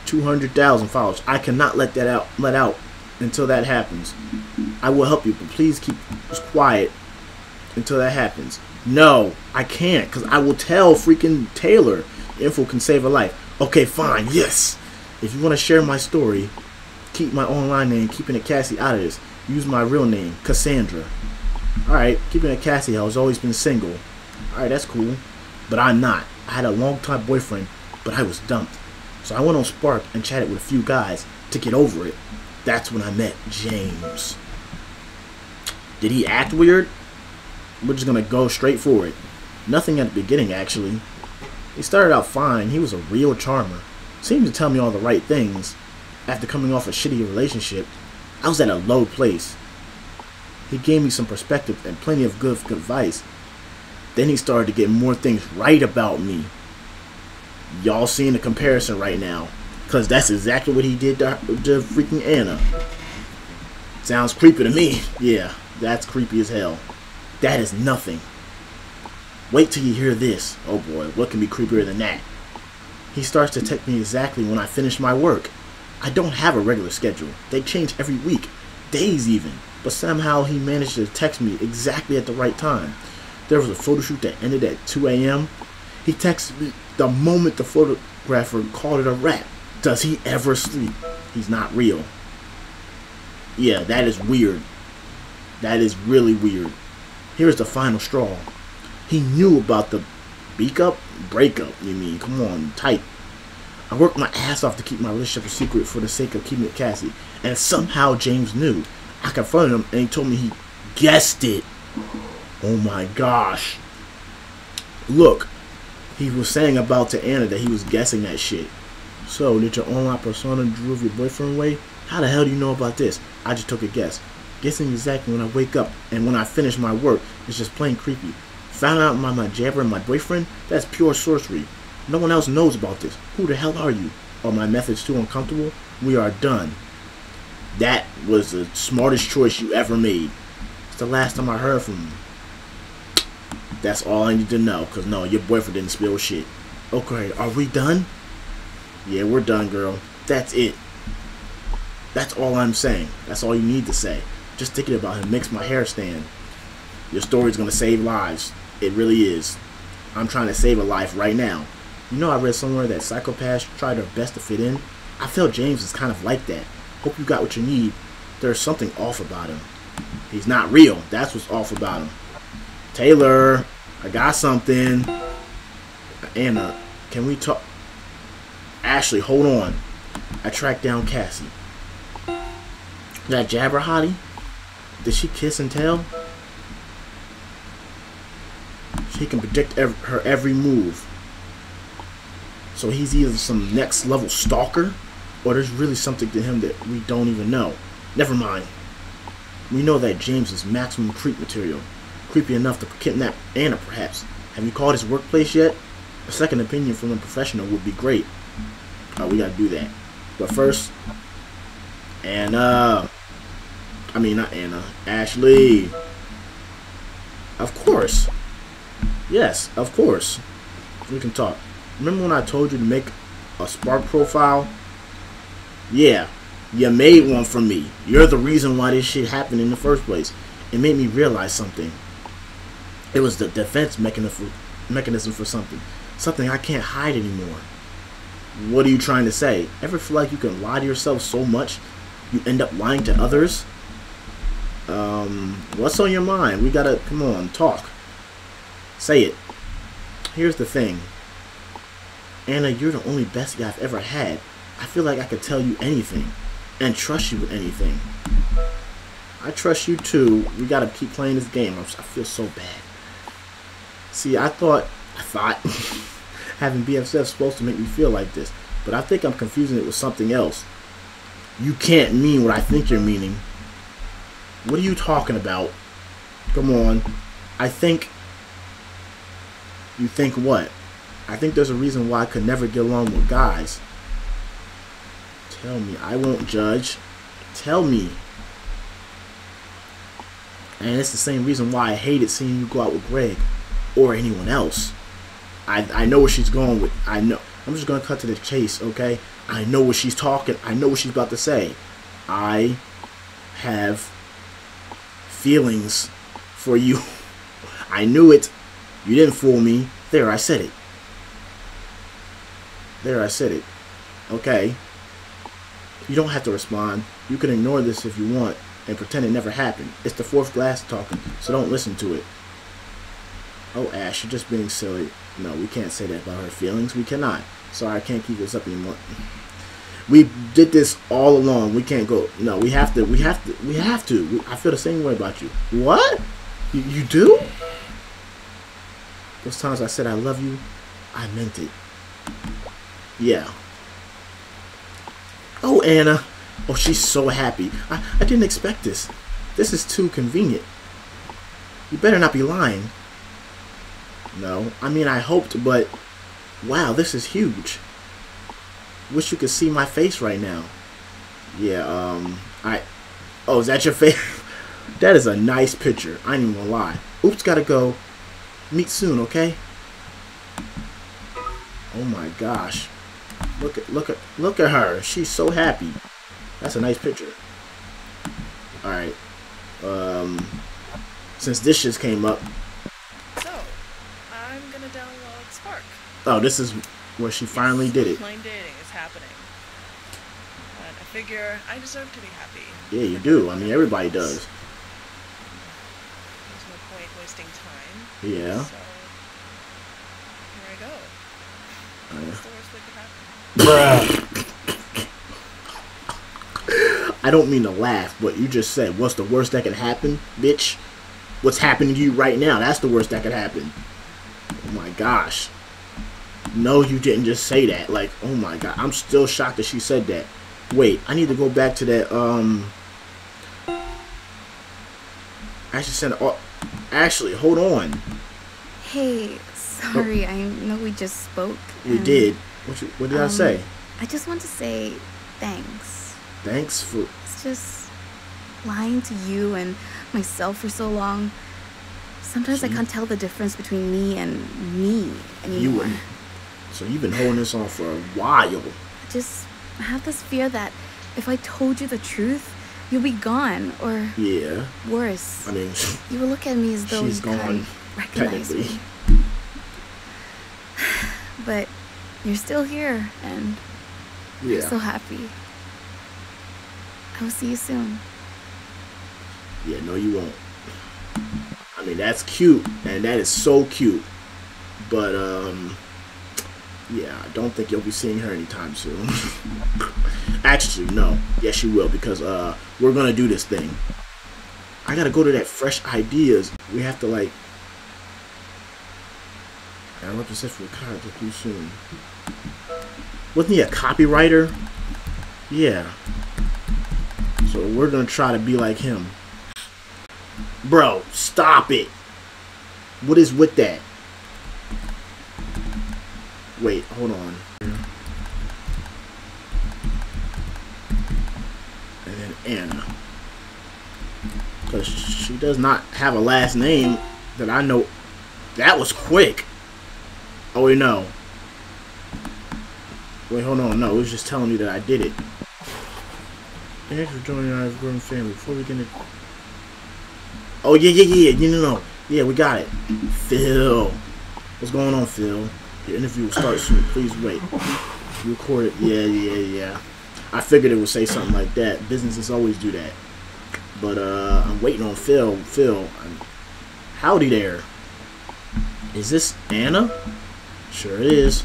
two hundred thousand followers. I cannot let that out. Let out until that happens. I will help you, but please keep quiet until that happens. No, I can't, because I will tell freaking Taylor. Info can save a life. Okay, fine, yes. If you want to share my story, keep my online name, Keeping It Cassie, out of this. Use my real name, Cassandra. Alright, Keeping It Cassie has always been single. Alright, that's cool. But I'm not. I had a long-time boyfriend, but I was dumped. So I went on Spark and chatted with a few guys to get over it. That's when I met James. Did he act weird? We're just going to go straight for it. Nothing at the beginning, actually. He started out fine. He was a real charmer. Seemed to tell me all the right things. After coming off a shitty relationship, I was at a low place. He gave me some perspective and plenty of good advice. Then he started to get more things right about me. Y'all seeing the comparison right now. Because that's exactly what he did to, to freaking Anna. Sounds creepy to me. Yeah, that's creepy as hell. That is nothing. Wait till you hear this. Oh boy, what can be creepier than that? He starts to text me exactly when I finish my work. I don't have a regular schedule. They change every week, days even. But somehow he managed to text me exactly at the right time. There was a photo shoot that ended at two A M He texted me the moment the photographer called it a wrap. Does he ever sleep? He's not real. Yeah, that is weird. That is really weird. Here's the final straw. He knew about the beak up, breakup, you mean. Come on, tight. I worked my ass off to keep my relationship a secret for the sake of Keeping It Cassie. And somehow James knew. I confronted him and he told me he guessed it. Oh my gosh. Look, he was saying about to Anna that he was guessing that shit. So, did your online persona drove your boyfriend away? How the hell do you know about this? I just took a guess. Guessing exactly when I wake up and when I finish my work is just plain creepy. Found out about my Jabber and my boyfriend? That's pure sorcery. No one else knows about this. Who the hell are you? Are my methods too uncomfortable? We are done. That was the smartest choice you ever made. It's the last time I heard from you. That's all I need to know, because no, your boyfriend didn't spill shit. Okay, are we done? Yeah, we're done, girl. That's it. That's all I'm saying. That's all you need to say. Just thinking about him makes my hair stand. Your story's gonna save lives. It really is. I'm trying to save a life right now. You know, I read somewhere that psychopaths try their best to fit in. I feel James is kind of like that. Hope you got what you need. There's something off about him. He's not real. That's what's off about him. Taylor, I got something. Anna, can we talk? Ashley, hold on. I tracked down Cassie. That Jabber hottie? Did she kiss and tell? He can predict ev her every move. So he's either some next level stalker, or there's really something to him that we don't even know. Never mind. We know that James is maximum creep material. Creepy enough to kidnap Anna, perhaps. Have you called his workplace yet? A second opinion from a professional would be great. Oh, we gotta do that. But first, Anna. I mean, not Anna. Ashley. Of course. Yes, of course. We can talk. Remember when I told you to make a Spark profile? Yeah, you made one for me. You're the reason why this shit happened in the first place. It made me realize something. It was the defense mechanism for, mechanism for something. Something I can't hide anymore. What are you trying to say? Ever feel like you can lie to yourself so much you end up lying to others? Um, what's on your mind? We gotta, come on, talk. Say it. Here's the thing. Anna, you're the only bestie I've ever had. I feel like I could tell you anything and trust you with anything. I trust you too. We gotta keep playing this game. I feel so bad. See, I thought, I thought, having B F F supposed to make me feel like this, but I think I'm confusing it with something else. You can't mean what I think you're meaning. What are you talking about? Come on. I think... You think what? I think there's a reason why I could never get along with guys. Tell me. I won't judge. Tell me. And it's the same reason why I hated seeing you go out with Greg or anyone else. I, I know where she's going with. I know. I'm just going to cut to the chase, okay? I know what she's talking. I know what she's about to say. I have feelings for you. I knew it. You didn't fool me. There, I said it. There, I said it. Okay. You don't have to respond. You can ignore this if you want and pretend it never happened. It's the fourth glass talking, so don't listen to it. Oh, Ash, you're just being silly. No, we can't say that about her feelings. We cannot. Sorry, I can't keep this up anymore. We did this all along. We can't go. No, we have to. We have to. We have to. I feel the same way about you. What? You, you do? Those times I said I love you, I meant it. Yeah. Oh, Anna. Oh, she's so happy. I, I didn't expect this. This is too convenient. You better not be lying. No. I mean, I hoped, but... Wow, this is huge. Wish you could see my face right now. Yeah, um... I... Oh, is that your face? That is a nice picture. I ain't even gonna lie. Oops, gotta go. Meet soon, okay? Oh my gosh! Look at look at look at her. She's so happy. That's a nice picture. All right. Um. Since this just came up. So, I'm gonna download Spark. Oh, this is where she finally did it. Plain dating is happening. And I figure I deserve to be happy. Yeah, you do. I mean, everybody does. Yeah. So, here I go. Uh, What's the worst that could happen? I don't mean to laugh, but you just said, what's the worst that could happen, bitch? What's happening to you right now? That's the worst that could happen. Oh my gosh. no, you didn't just say that. Like, oh my God, I'm still shocked that she said that. Wait, I need to go back to that. Um, I should send. Oh, Ashley, hold on. Hey, sorry. Oh. I know we just spoke. We did. What, you, what did um, I say? I just want to say thanks. Thanks for. It's just lying to you and myself for so long. Sometimes so I can't tell the difference between me and me anymore. You, so you've been holding this on for a while. I just have this fear that if I told you the truth, you'll be gone, or yeah, worse. I mean, you will look at me as though she's you gone. Recognize me. But you're still here, and yeah. I'm so happy. I will see you soon. Yeah, no, you won't. I mean, that's cute, and that is so cute. But, um, yeah, I don't think you'll be seeing her anytime soon. Actually, no. Yes, you will, because uh, we're going to do this thing. I got to go to that Fresh Ideas. We have to, like... I represent for a card too soon. Wasn't he a copywriter? Yeah. So we're going to try to be like him. Bro, stop it. What is with that? Wait, hold on. And then Anna. Because she does not have a last name that I know. That was quick. Oh, wait, no. Wait, hold on. No, it was just telling me that I did it. Thanks for joining our growing family. Before we get into... Oh, yeah, yeah, yeah. You know, no. Yeah, we got it. Phil. What's going on, Phil? Your interview will start soon. Please wait. You record it. Yeah, yeah, yeah. I figured it would say something like that. Businesses always do that. But uh, I'm waiting on Phil. Phil, I'm... howdy there. Is this Anna? Sure is.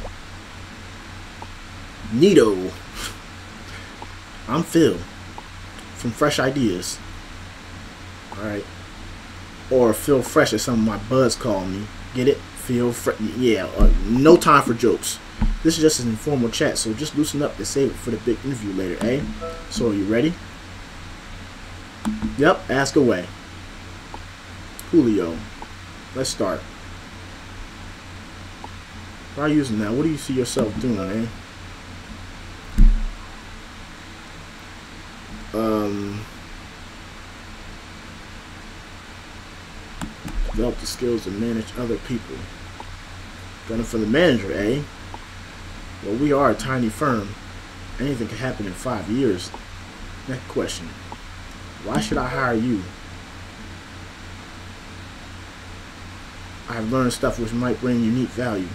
Neato. I'm Phil from Fresh Ideas. All right. Or Phil Fresh is something my buds call me. Get it? Feel free, yeah, uh, no time for jokes. This is just an informal chat, so just loosen up and save it for the big interview later, eh? So, are you ready? Yep, ask away. Julio, let's start. Try using that. What do you see yourself doing, eh? Um... Develop the skills to manage other people. Gunning for the manager, eh? Well, we are a tiny firm. Anything could happen in five years. Next question. Why should I hire you? I've learned stuff which might bring unique value.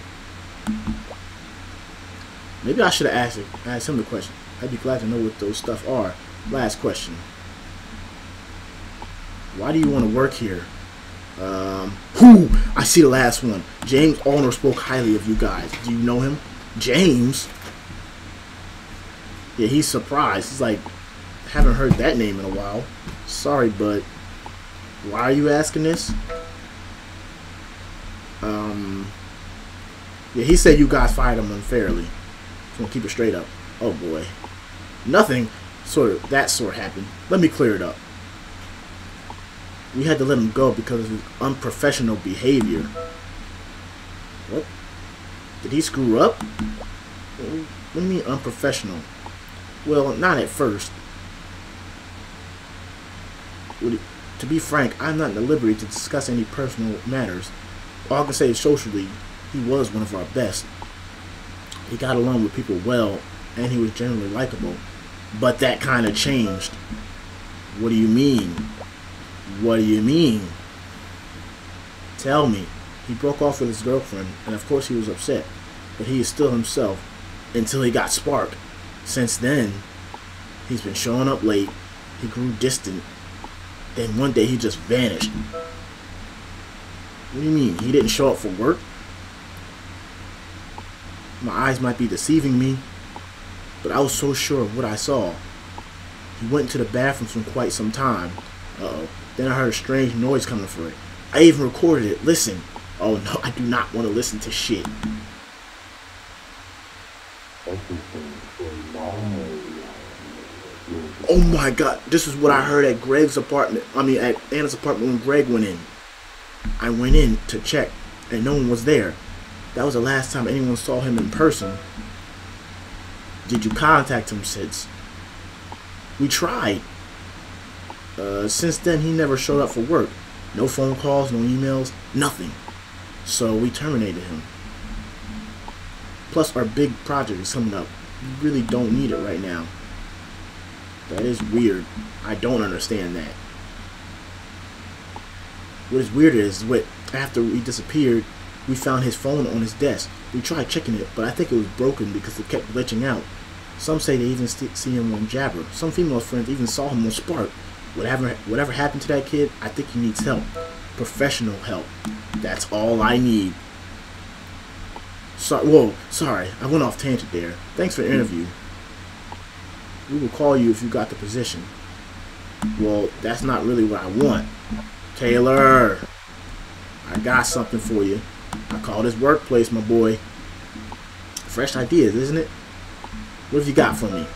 Maybe I should have asked, asked him the question. I'd be glad to know what those stuff are. Last question. Why do you want to work here? Um, who? I see the last one. James Aulner spoke highly of you guys. Do you know him? James? Yeah, he's surprised. He's like, haven't heard that name in a while. Sorry, but why are you asking this? Um, yeah, he said you guys fired him unfairly. So we'll keep it straight up. Oh boy. Nothing sort of that sort happened. Let me clear it up. We had to let him go because of his unprofessional behavior. What? Did he screw up? What do you mean unprofessional? Well, not at first. Would it, to be frank, I'm not in the liberty to discuss any personal matters. All I can say is socially, he was one of our best. He got along with people well, and he was generally likable. But that kind of changed. What do you mean? What do you mean? Tell me. He broke off with his girlfriend, and of course he was upset. But he is still himself until he got Spark. Since then, he's been showing up late. He grew distant. Then one day he just vanished. What do you mean? He didn't show up for work? My eyes might be deceiving me, but I was so sure of what I saw. He went to the bathroom for quite some time. Uh-oh. Then I heard a strange noise coming from it. I even recorded it. Listen. Oh, no, I do not want to listen to shit. Oh my God, this is what I heard at Greg's apartment. I mean, at Anna's apartment when Greg went in. I went in to check and no one was there. That was the last time anyone saw him in person. Did you contact him since? We tried. Uh, since then, he never showed up for work. No phone calls, no emails, nothing. So we terminated him. Plus, our big project is coming up. We really don't need it right now. That is weird. I don't understand that. What is weird is, what, after we disappeared, we found his phone on his desk. We tried checking it, but I think it was broken because it kept glitching out. Some say they even see him on Jabber. Some female friends even saw him on Spark. Whatever, whatever happened to that kid, I think he needs help. Professional help. That's all I need. Sorry, whoa, sorry. I went off tangent there. Thanks for the interview. We will call you if you got the position. Well, that's not really what I want. Taylor, I got something for you. I call this workplace, my boy. Fresh Ideas, isn't it? What have you got for me?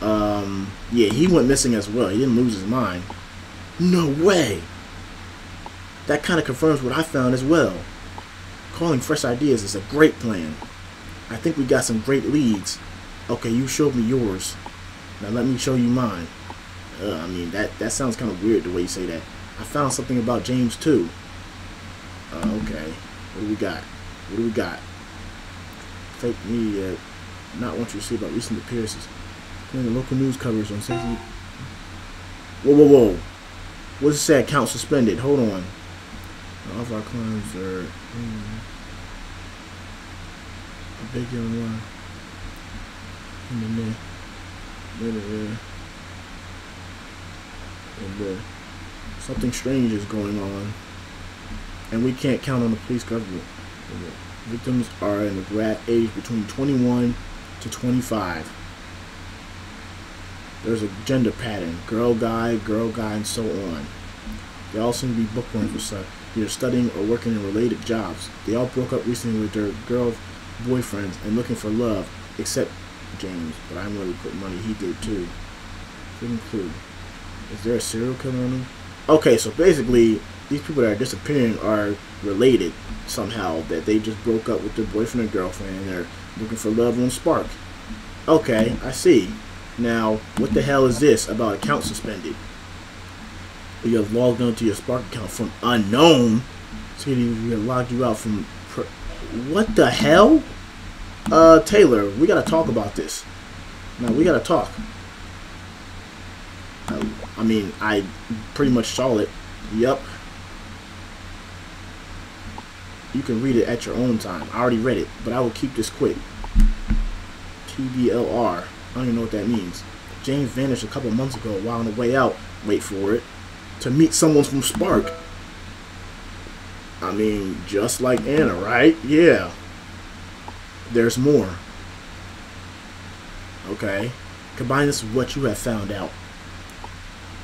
Um, yeah, he went missing as well. He didn't lose his mind. No way! That kind of confirms what I found as well. Calling Fresh Ideas is a great plan. I think we got some great leads. Okay, you showed me yours. Now let me show you mine. Uh, I mean, that, that sounds kind of weird the way you say that. I found something about James too. Uh, okay. What do we got? What do we got? Fake media. Not what you see about recent appearances. And the local news coverage on safety. Whoa, whoa, whoa. What does it say? Account suspended. Hold on. All of our clients are... Hmm, a big young one. In the minute. Minute there. And something strange is going on. And we can't count on the police coverage. The victims are in the grad age between twenty-one to twenty-five. There's a gender pattern. Girl, guy, girl, guy, and so on. They all seem to be bookworms or stuff, either studying or working in related jobs. They all broke up recently with their girl boyfriends and looking for love, except James. But I'm willing to put money he did too. Good clue. Is there a serial killer on him? Okay, so basically, these people that are disappearing are related somehow, that they just broke up with their boyfriend or girlfriend and they're looking for love on Spark. Okay, I see. Now, what the hell is this about account suspended? You have logged onto your Spark account from unknown. So you have logged you out from... What the hell? Uh, Taylor, we gotta talk about this. No, we gotta talk. Uh, I mean, I pretty much saw it. Yep. You can read it at your own time. I already read it, but I will keep this quick. T B L R. I don't even know what that means. James vanished a couple months ago while on the way out, wait for it, to meet someone from Spark. I mean, just like Anna, right? Yeah. There's more. Okay. Combine this with what you have found out.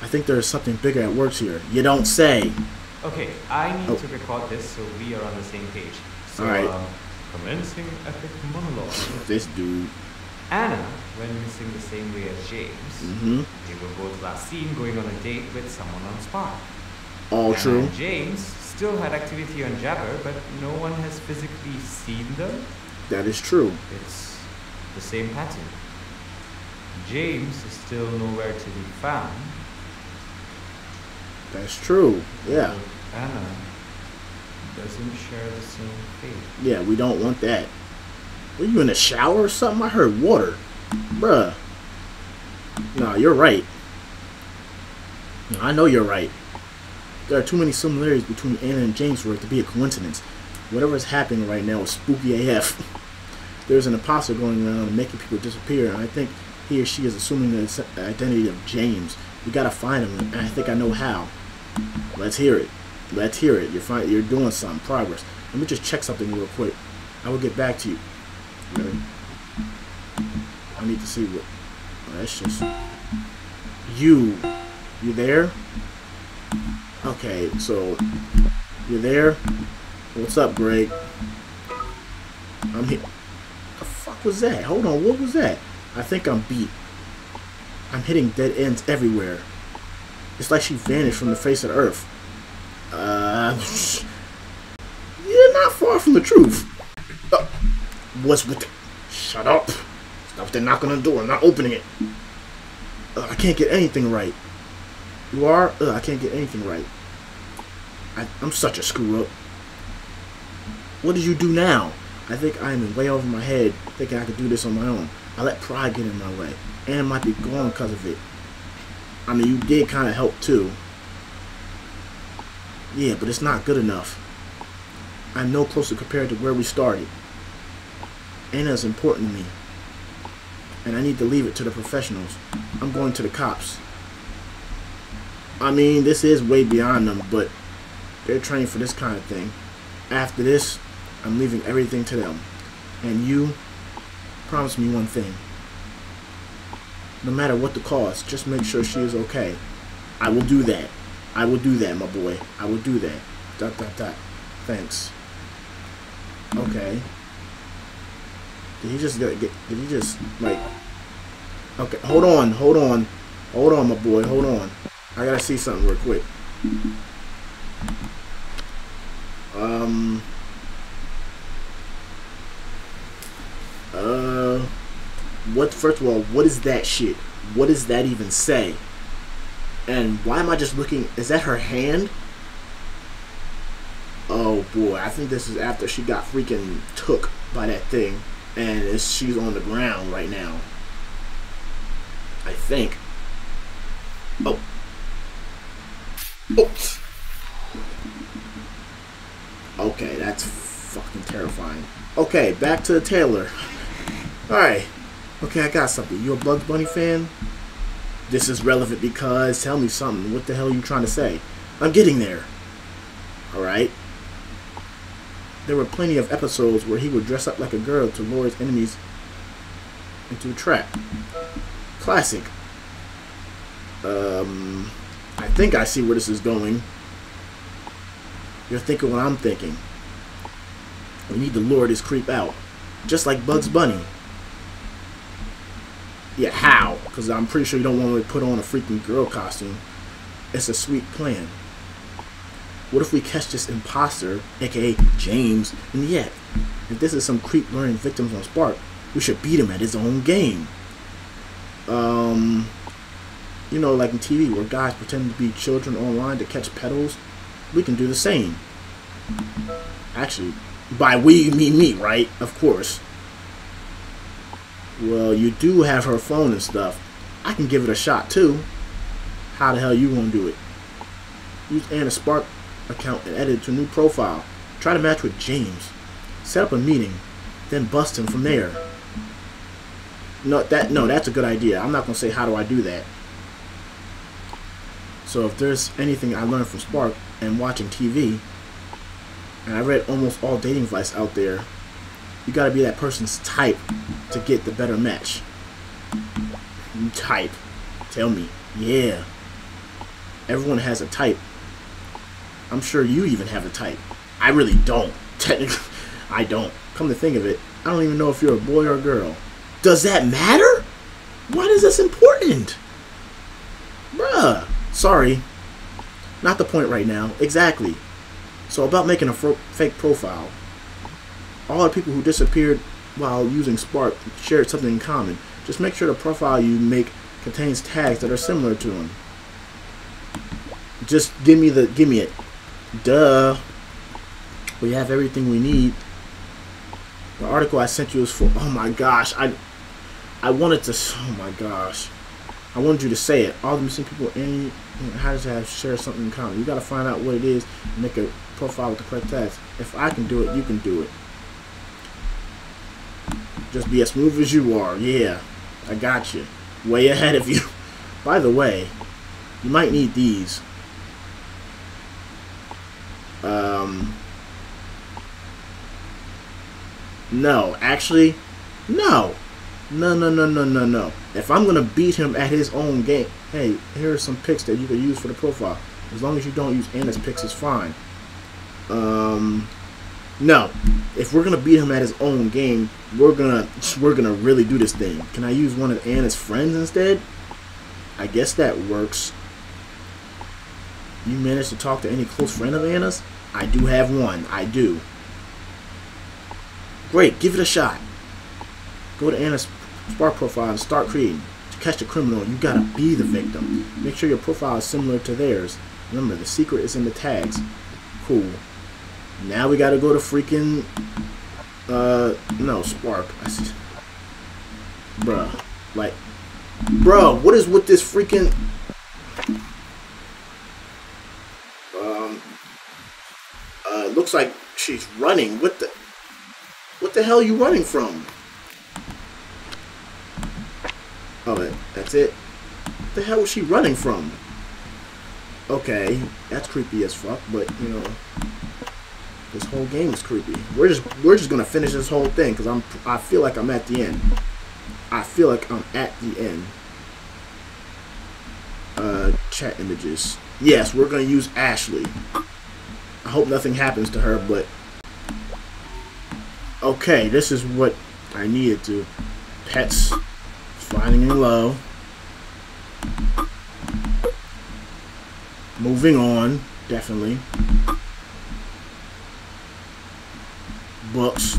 I think there is something bigger at work here. You don't say. Okay, I need oh. to record this so we are on the same page. So, all right. Uh, commencing epic monologue. This dude. Anna went missing the same way as James. Mm-hmm. They were both last seen going on a date with someone on Spark. All Anna true. And James still had activity on Jabber, but no one has physically seen them. That is true. It's the same pattern. James is still nowhere to be found. That's true. Yeah. Anna doesn't share the same fate. Yeah, we don't want that. Were you in the shower or something? I heard water. Bruh. Nah, you're right. Nah, I know you're right. There are too many similarities between Anna and James for it to be a coincidence. Whatever is happening right now is spooky A F. There's an imposter going around and making people disappear, and I think he or she is assuming the identity of James. We gotta find him, and I think I know how. Let's hear it. Let's hear it. You're, fine. You're doing something. Progress. Let me just check something real quick. I will get back to you. Really? I need to see what... Oh, that's just... You. You there? Okay, so... You there? What's up, Greg? I'm here. What the fuck? was that? Hold on, what was that? I think I'm beat. I'm hitting dead ends everywhere. It's like she vanished from the face of the earth. Uh, you're not far from the truth. Uh, what's with the... Shut up. Stop that knocking on the door. I'm not opening it. Uh, I can't get anything right. You are? Uh, I can't get anything right. I, I'm such a screw-up. What did you do now? I think I am way over my head, thinking I could do this on my own. I let pride get in my way. Anna might be gone because of it. I mean, you did kind of help, too. Yeah, but it's not good enough. I'm no closer compared to where we started. Anna is important to me. And I need to leave it to the professionals. I'm going to the cops. I mean, this is way beyond them, but they're trained for this kind of thing. After this, I'm leaving everything to them. And you promise me one thing. No matter what the cost, just make sure she is okay. I will do that. I will do that, my boy. I will do that. Dot, dot, dot. Thanks. Okay. Did he just get, did he just, like, okay, hold on, hold on. Hold on, my boy, hold on. I gotta see something real quick. Um... Uh... What, first of all, what is that shit? What does that even say? And why am I just looking, is that her hand? Oh boy, I think this is after she got freaking took by that thing. And it's, she's on the ground right now. I think. Oh. Oops. Okay, that's fucking terrifying. Okay, back to the tailor. Alright. Okay, I got something. You a Bugs Bunny fan? This is relevant because... Tell me something. What the hell are you trying to say? I'm getting there. Alright. There were plenty of episodes where he would dress up like a girl to lure his enemies into a trap. Classic. Um, I think I see where this is going. You're thinking what I'm thinking. We need to lure this creep out. Just like Bugs Bunny. Yeah, how? Because I'm pretty sure you don't want to put on a freaking girl costume. It's a sweet plan. What if we catch this imposter, aka James, in the act? If this is some creep luring victims on Spark, we should beat him at his own game. Um, you know, like in T V where guys pretend to be children online to catch pedals, we can do the same. Actually, by we you mean me, right? Of course. Well, you do have her phone and stuff. I can give it a shot too. How the hell you gonna do it? Use Anna's Spark account and edit to a new profile. Try to match with James. Set up a meeting, then bust him from there. No, that no, that's a good idea. I'm not gonna say how do I do that. So if there's anything I learned from Spark and watching T V, and I read almost all dating advice out there, you gotta be that person's type to get the better match. Type. Tell me. Yeah. Everyone has a type. I'm sure you even have a type. I really don't. Technically, I don't. Come to think of it, I don't even know if you're a boy or a girl. Does that matter? Why is this important? Bruh. Sorry. Not the point right now. Exactly. So about making a fake profile. All the people who disappeared while using Spark shared something in common. Just make sure the profile you make contains tags that are similar to them. Just give me the, give me it. Duh. We have everything we need. The article I sent you is for, oh my gosh, I, I wanted to, oh my gosh. I wanted you to say it. All the missing people, and how does that share something in common? You gotta find out what it is and make a profile with the correct tags. If I can do it, you can do it. Just be as smooth as you are. Yeah, I got you. Way ahead of you. By the way, you might need these. Um, no, actually, no. No, no, no, no, no, no. If I'm going to beat him at his own game, hey, here are some pics that you can use for the profile. As long as you don't use Anna's pics, it's fine. Um, No, if we're gonna beat him at his own game, we're gonna we're gonna really do this thing. Can I use one of Anna's friends instead? I guess that works. You managed to talk to any close friend of Anna's? I do have one. I do. Great, give it a shot. Go to Anna's Spark profile and start creating. To catch the criminal, you gotta be the victim. Make sure your profile is similar to theirs. Remember, the secret is in the tags. Cool. Now we gotta go to freaking... Uh, no, Spark. I see. Bruh. Like... Bro, what is with this freaking... Um... Uh, looks like she's running. What the... What the hell are you running from? Oh, that, that's it? What the hell was she running from? Okay, that's creepy as fuck, but, you know... This whole game is creepy. We're just we're just gonna finish this whole thing because I'm I feel like I'm at the end. I feel like I'm at the end. Uh, chat images. Yes, we're gonna use Ashley. I hope nothing happens to her, but okay, this is what I needed to. Pets finding and low. Moving on, definitely. Books.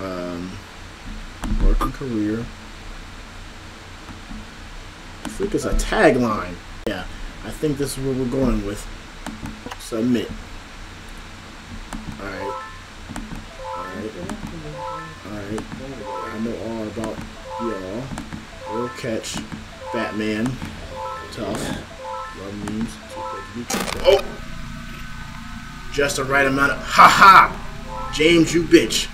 Um, work and career. I think it's a tagline. Yeah, I think this is what we're going with. Submit. Alright. Alright. Alright. I know all about y'all. We'll catch Batman. Tough. Love memes. Oh! Just the right amount of... Ha ha! James, you bitch.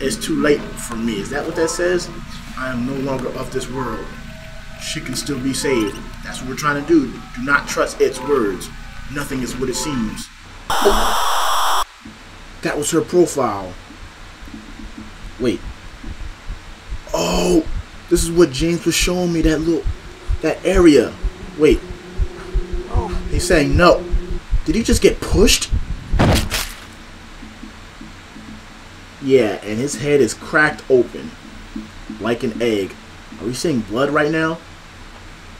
It's too late for me. Is that what that says? I am no longer of this world. She can still be saved. That's what we're trying to do. Do not trust its words. Nothing is what it seems. Oh. That was her profile. Wait. Oh! This is what James was showing me. That little... That area. Wait. He's saying no. Did he just get pushed? Yeah, and his head is cracked open. Like an egg. Are we seeing blood right now?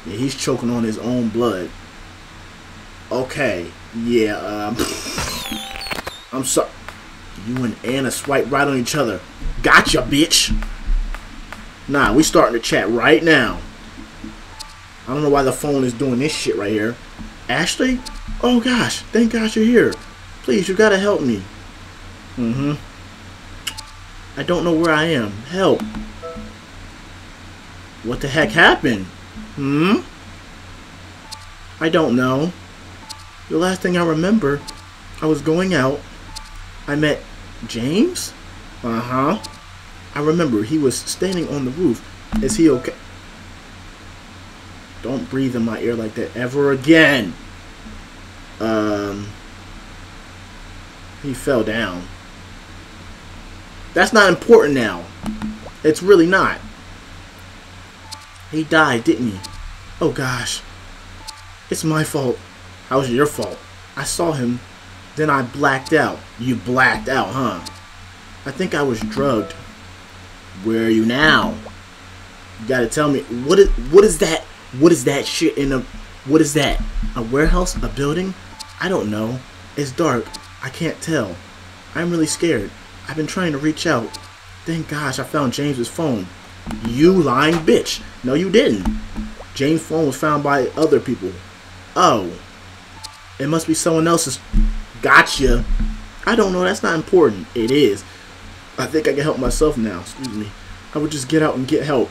Yeah, he's choking on his own blood. Okay. Yeah, um... I'm sorry. You and Anna swipe right on each other. Gotcha, bitch! Nah, we starting to chat right now. I don't know why the phone is doing this shit right here. Ashley? Oh gosh, thank gosh you're here. Please, you gotta help me. Mm-hmm. I don't know where I am. Help. What the heck happened? Hmm? I don't know. The last thing I remember, I was going out. I met James? Uh-huh. I remember he was standing on the roof. Is he okay? Don't breathe in my ear like that ever again. Um, he fell down. That's not important now. It's really not. He died, didn't he? Oh gosh. It's my fault. How's it your fault? I saw him, then I blacked out. You blacked out, huh? I think I was drugged. Where are you now? You gotta tell me. What is, what is that? What is that shit in a... What is that? A warehouse? A building? I don't know. It's dark. I can't tell. I'm really scared. I've been trying to reach out. Thank gosh I found James's phone. You lying bitch. No, you didn't. James' phone was found by other people. Oh. It must be someone else's... Gotcha. I don't know. That's not important. It is. I think I can help myself now. Excuse me. I would just get out and get help.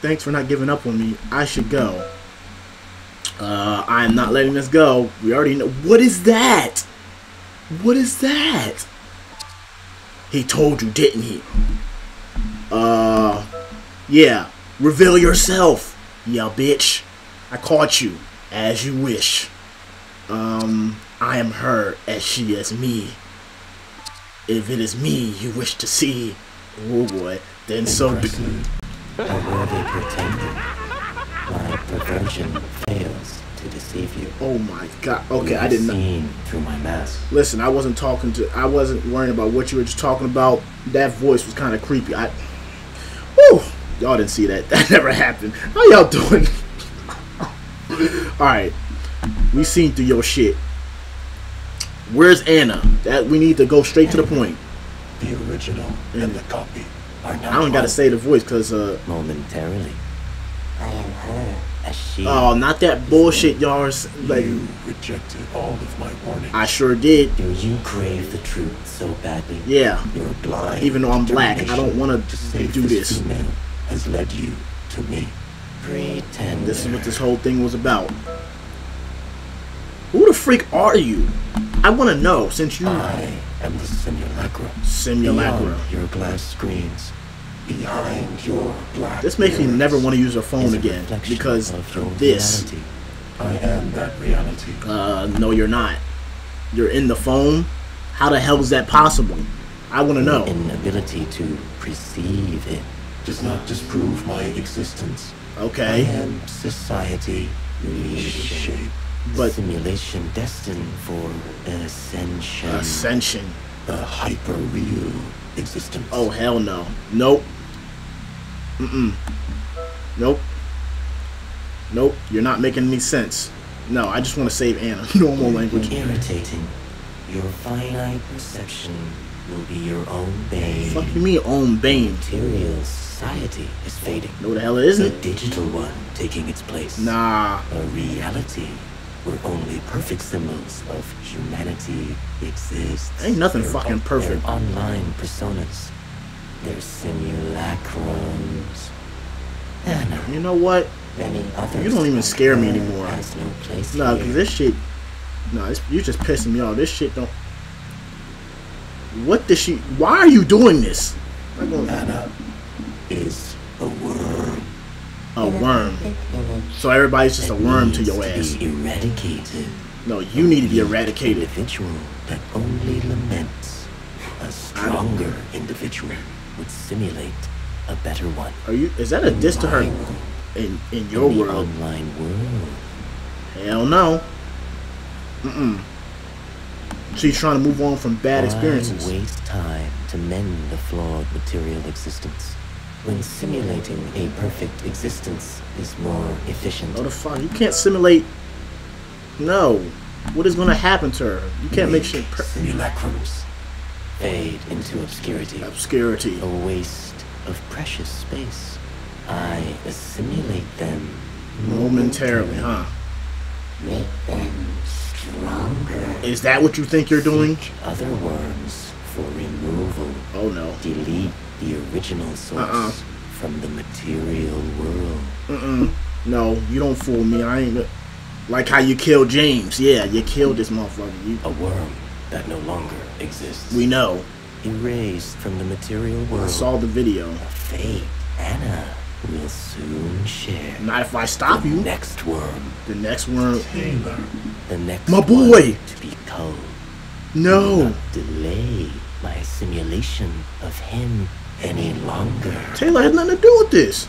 Thanks for not giving up on me. I should go. Uh, I am not letting this go. We already know. What is that? What is that? He told you, didn't he? Uh, yeah. Reveal yourself, you bitch. I caught you. As you wish. Um, I am her as she is me. If it is me you wish to see, oh boy, then so be. I will be pretending. My prevention fails to deceive you. Oh my God. Okay, I didn't know. Through my mask. Listen, I wasn't talking to. I wasn't worrying about what you were just talking about. That voice was kind of creepy. I. Woo! Y'all didn't see that. That never happened. How y'all doing? All right, we seen through your shit. Where's Anna? That we need to go straight to the point. The original and, and the copy are now. I don't gotta say the voice because uh. Momentarily. I am her. Oh, not that bullshit, y'all. Like, you rejected all of my warnings. I sure did. Do you crave the truth so badly? Yeah. You're blind. Even though I'm black, I don't want to do this. Female has led you to me. Pretend. This is what this whole thing was about. Who the freak are you? I want to know. Since you, I am the simulacra. Simulacra. Beyond your glass screens. Behind your black. This makes me never want to use a phone again because of this. Reality. I am that reality. Uh, no, you're not. You're in the phone. How the hell is that possible? I want to know. Inability to perceive it does not disprove my existence. Okay. I am society reshape. But simulation destined for ascension. Ascension. The hyper real. Existence. Oh hell no. Nope. Mm-mm. Nope. Nope. You're not making any sense. No, I just want to save Anna. Normal language. Irritating. Your finite perception will be your own bane. Fuck you mean own bane? Material society is fading. No the hell it isn't. The digital one taking its place. Nah. A reality where only perfect symbols of humanity exist. Ain't nothing they're fucking perfect. Online personas. They're simulacrums. Anna, you know what? You don't even scare me anymore. No, because this shit... No, it's, you're just pissing me off. This shit don't... What does she... Why are you doing this? Anna is a worm. A worm. So everybody's just a worm to your ass. Eradicated. No, you need to be eradicated. Individual that only laments. A stronger individual would simulate a better one. Are you? Is that a diss to her? In in your world? Online world. Hell no. Mm-mm. She's trying to move on from bad experiences. Why waste time to mend the flawed material existence? When simulating a perfect existence is more efficient. What the fuck? You can't simulate. No. What is going to happen to her? You can't make, make shit perfect. Simulacrums fade into obscurity. Obscurity. A waste of precious space. I assimilate them momentarily, momentarily huh? Make them stronger. Is that what you think you're doing? Seek other worms for removal. Oh no. Delete the original source uh-uh. from the material world. Mm-mm. No, you don't fool me. I ain't like how you killed James. Yeah, you killed this motherfucker. You... A worm that no longer exists. We know. Erased from the material world. I saw the video. A fate Anna will soon share. Not if I stop the you. Next worm. The next worm. Taylor. The next. My boy. To be cold. No. Delay my simulation of him. Any longer. Taylor had nothing to do with this.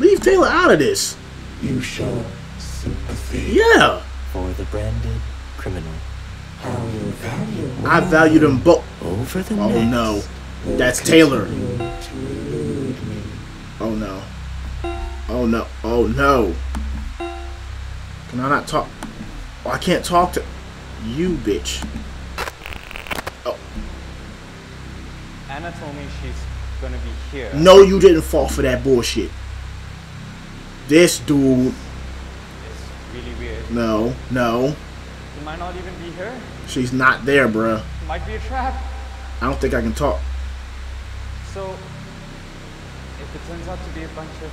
Leave Taylor out of this. You show sympathy. Yeah. For the branded criminal. How you value them. I value them both. Over the next. Oh no. That's Taylor. Oh no. Oh no. Oh no. Can I not talk? Oh, I can't talk to you, bitch. Anna told me she's gonna be here. No, you didn't fall for that bullshit. This dude. It's really weird. No, no. She might not even be here. She's not there, bruh. Might be a trap. I don't think I can talk. So, if it turns out to be a bunch of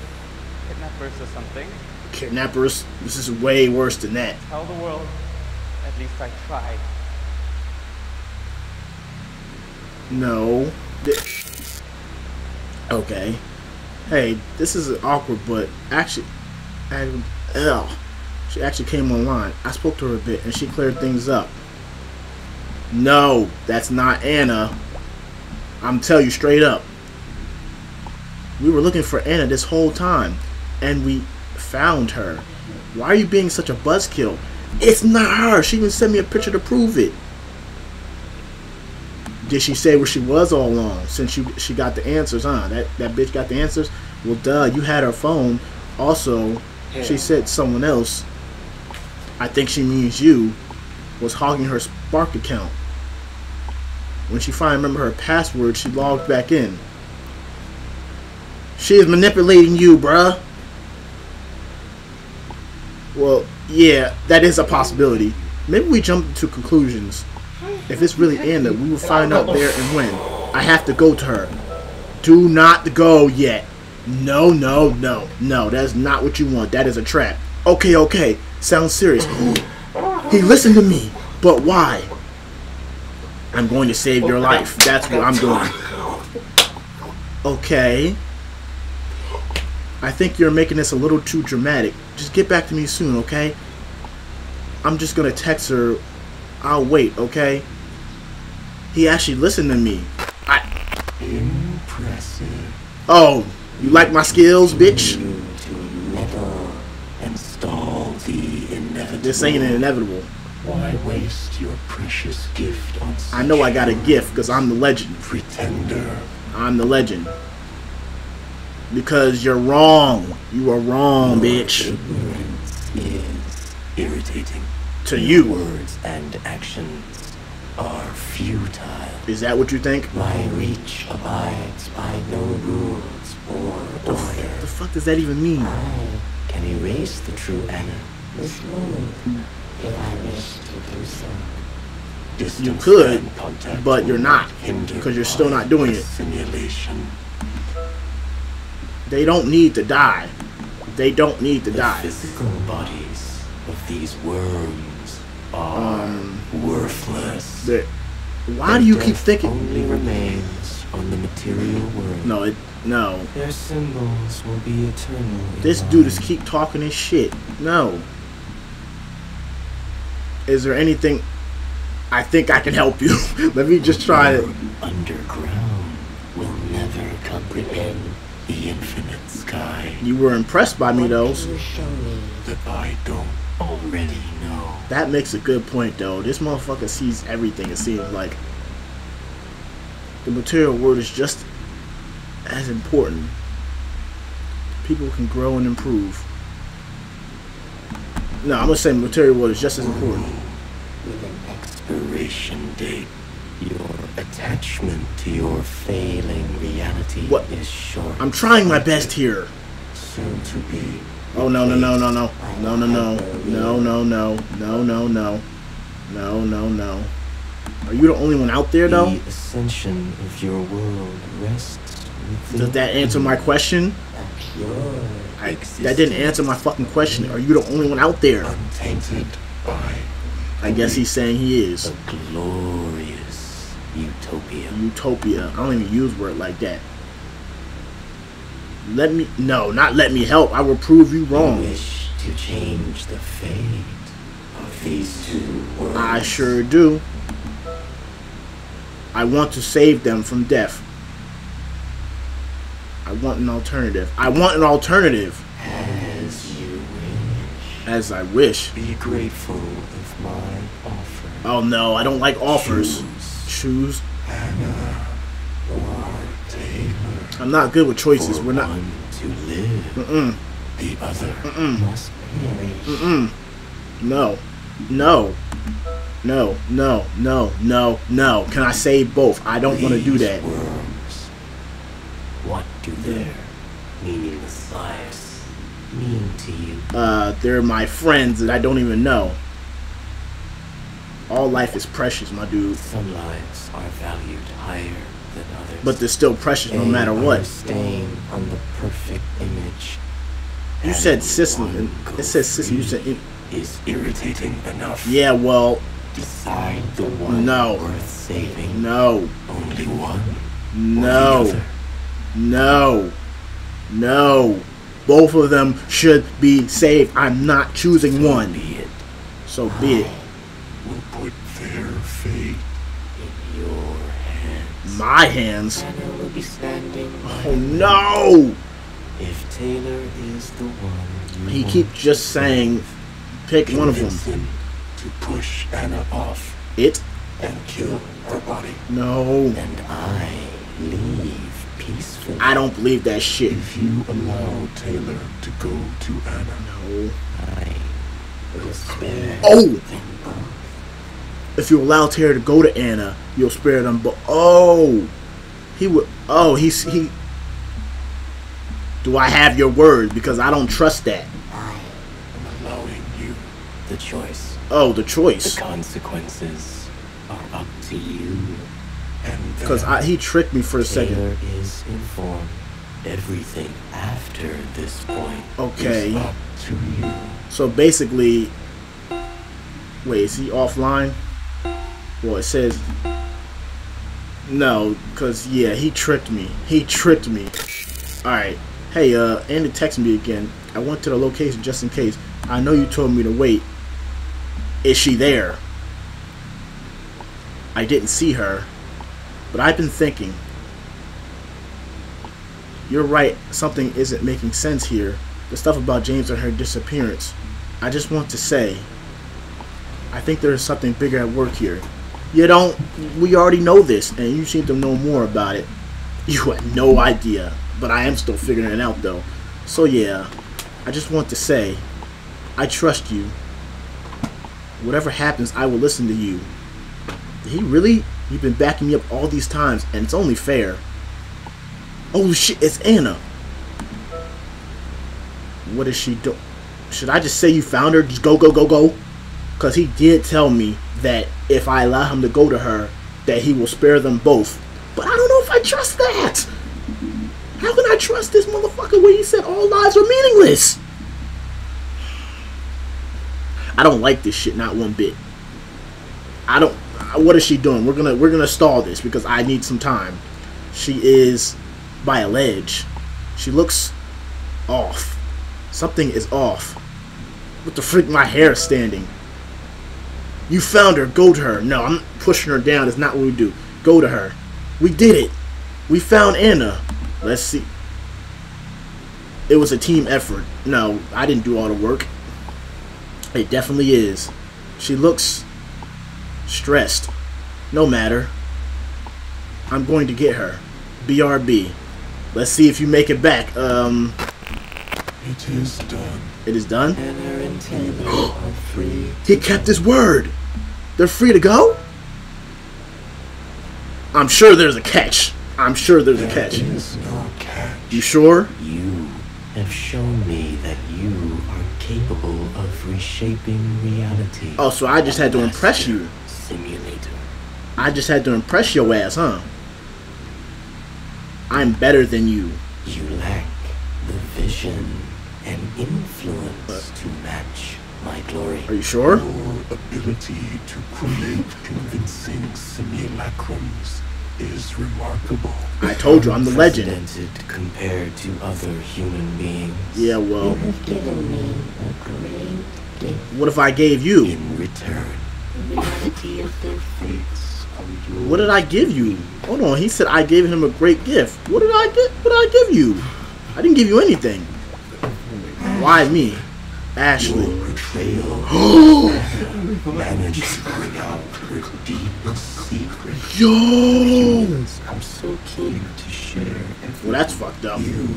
kidnappers or something. Kidnappers? This is way worse than that. Tell the world. At least I tried. No. Okay. Hey, this is awkward, but actually, and L, she actually came online. I spoke to her a bit, and she cleared things up. No, that's not Anna. I'm telling you straight up. We were looking for Anna this whole time, and we found her. Why are you being such a buzzkill? It's not her. She even sent me a picture to prove it. Did she say where she was all along? Since you, she got the answers, huh? That that bitch got the answers. Well, duh. You had her phone. Also, yeah. She said someone else. I think she means you. Was hogging her Spark account. When she finally remembered her password, she logged back in. She is manipulating you, bruh. Well, yeah, that is a possibility. Maybe we jump to conclusions. If it's really Anna, we will find out there and when. I have to go to her. Do not go yet. No, no, no, no. That is not what you want. That is a trap. Okay, okay. Sounds serious. He listened to me, but why? I'm going to save your life. That's what I'm doing. Okay. I think you're making this a little too dramatic. Just get back to me soon, okay? I'm just going to text her. I'll wait, okay? He actually listened to me. I... Impressive. Oh, you like my skills, bitch? This ain't an inevitable. Why waste your precious gift on I know I got a gift because I'm the legend. Pretender. I'm the legend. Because you're wrong. You are wrong, your bitch. Ignorance is irritating. To you. Your words and actions are futile. Is that what you think? My reach abides by no rules or order. What the fuck does that even mean? I can erase the true Anna this moment if I wish to do so. Distance you could, but you're not. Because you're still not doing it. Simulation. They don't need to die. They don't need to the die. Physical bodies of these worms are um, worthless. Why their do you keep thinking? Only remains on the material world. No, it, no. Their symbols will be eternal. This dude is keep talking his shit. No. Is there anything? I think I can help you. Let me just try it. Underground will never comprehend. The infinite sky. You were impressed by me, though. That I don't already know. That makes a good point, though. This motherfucker sees everything. It seems like the material world is just as important. People can grow and improve. No, I'm gonna say the material world is just as important. With an expiration date. Your attachment to your failing reality what? Is short. I'm trying my best here. Soon to be. Oh no no no no no no no no no no no no no no no no no. Are you the only one out there though? The ascension of your world rests. Does that answer my question? I, that didn't answer my fucking question. Are you the only one out there? Untainted by. I guess he's saying he is. A glorious. Utopia. Utopia. I don't even use word like that. Let me no, not let me help. I will prove you wrong. You wish to change the fate of these two worlds. I sure do. I want to save them from death. I want an alternative. I want an alternative. As you wish. As I wish. Be grateful of my offer. Oh no, I don't like offers. Choose. Anna or Taylor. I'm not good with choices. For we're not. One to live. Mm-mm. The other mm-mm. must perish. Mm-mm. No, no, no, no, no, no, no. Can I say both? I don't want to do that. Worms. What do their meaningless lives mean to you? Uh, they're my friends that I don't even know. All life is precious, my dude. Some lives are valued higher than others. But they're still precious no matter what. Staying on the perfect image. You said Sicily. It says Sicily. You said is irritating enough. Yeah, well. Decide the one no. worth saving. No. Only one. No. No. No. Both of them should be saved. I'm not choosing so one. Be it. So be it. Will put their fate in your hands. My hands? Anna will be standing. Oh no! If Taylor is the one. He keeps just saying, pick one of them. To push Anna off it and kill her body. No. And I leave peacefully. I don't believe that shit. If you allow Taylor to go to Anna, no. I will spare. Oh. If you allow Taylor to go to Anna, you'll spare them. But oh, he would. Oh, he's he. Do I have your word? Because I don't trust that. I am allowing you the choice. Oh, the choice. The consequences are up to you. And because he tricked me for a second. Taylor is informed. Everything after this point. Okay. Is up to you. So basically, wait, is he offline? Well, it says no, because yeah, he tricked me. He tricked me. All right. Hey, uh, Andy texted me again. I went to the location just in case. I know you told me to wait. Is she there? I didn't see her, but I've been thinking. You're right. Something isn't making sense here. The stuff about James and her disappearance. I just want to say, I think there is something bigger at work here. You don't. We already know this, and you seem to know more about it. You had no idea. But I am still figuring it out, though. So, yeah. I just want to say, I trust you. Whatever happens, I will listen to you. Did he really? You've been backing me up all these times, and it's only fair. Oh, shit, it's Anna. What is she doing? Should I just say you found her? Just go, go, go, go? Because he did tell me that if I allow him to go to her, that he will spare them both. But I don't know if I trust that. How can I trust this motherfucker when he said all lives are meaningless? I don't like this shit, not one bit. I don't. What is she doing? We're gonna we're gonna stall this because I need some time. She is by a ledge. She looks off. Something is off. What the freak? My hair is standing. You found her. Go to her. No, I'm pushing her down. It's not what we do. Go to her. We did it. We found Anna. Let's see. It was a team effort. No, I didn't do all the work. It definitely is. She looks stressed. No matter. I'm going to get her. B R B. Let's see if you make it back. Um. It is done. It is done? He kept his word. They're free to go? I'm sure there's a catch. I'm sure there's there a catch. Is no catch. You sure? You have shown me that you are capable of reshaping reality. Oh, so I just had to impress you. Simulator. I just had to impress your ass, huh? I'm better than you. You lack the vision and influence but. to match my glory. Are you sure? Your ability to create convincing simulacrums is remarkable. I told you, I'm the legend. Compared to other human beings. Yeah, well. You have given me a great gift. What if I gave you? In return. What did I give you? Hold on, he said I gave him a great gift. What did I get? What did I give you? I didn't give you anything. Why me? Ashley. Managed to bring out her deep secret. Yo! I'm so keen to share. Well, that's fucked up. You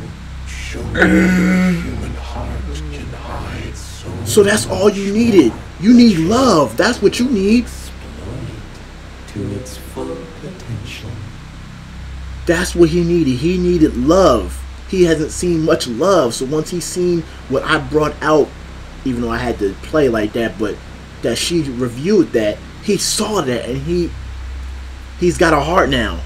show me the human heart can hide so. So that's all you needed. You need love. That's what you need. To its full potential. That's what he needed. He needed love. He hasn't seen much love. So once he's seen what I brought out. Even though I had to play like that, but that she reviewed that, he saw that, and he, he's got a heart now.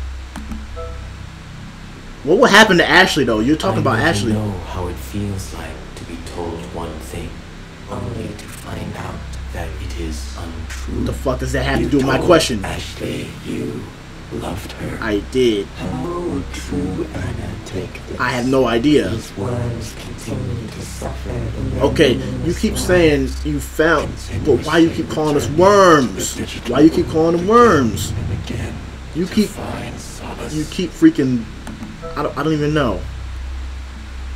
What will happen to Ashley, though? You're talking I about Ashley. I know how it feels like to be told one thing, only to find out that it is untrue. What the fuck does that have you to do with my question? Ashley, you loved her. I did. How true Anna take this? I have no idea. These worms continue to suffer. Okay, you keep saying you found, but why you keep calling us worms? Why you keep calling them worms? You keep, you keep freaking. I don't, I don't even know.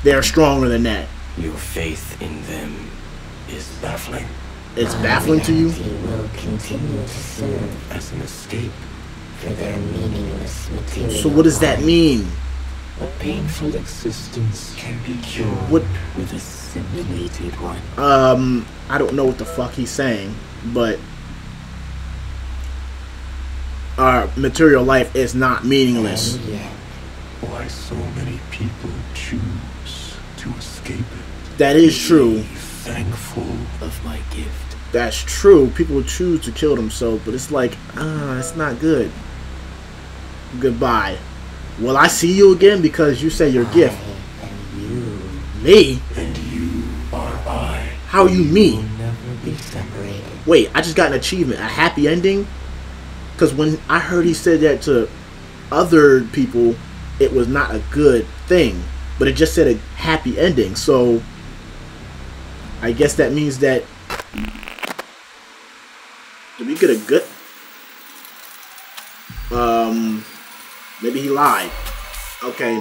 They are stronger than that. Your faith in them is baffling. It's baffling to you? Will continue to serve as an escape for their meaningless material. So what does that mean? A painful existence can be cured what? with a simulated one. Um, I don't know what the fuck he's saying, but our material life is not meaningless. And yet, why so many people choose to escape it? That is true. Be thankful of my gift. That's true. People choose to kill themselves, but it's like, ah, it's not good. Goodbye. Will I see you again because you say your I gift? And you. Me? And you are I. How you me? Will never be separated. Wait, I just got an achievement. A happy ending? Because when I heard he said that to other people, it was not a good thing. But it just said a happy ending. So, I guess that means that... Did we get a good... Um... Maybe he lied. Okay.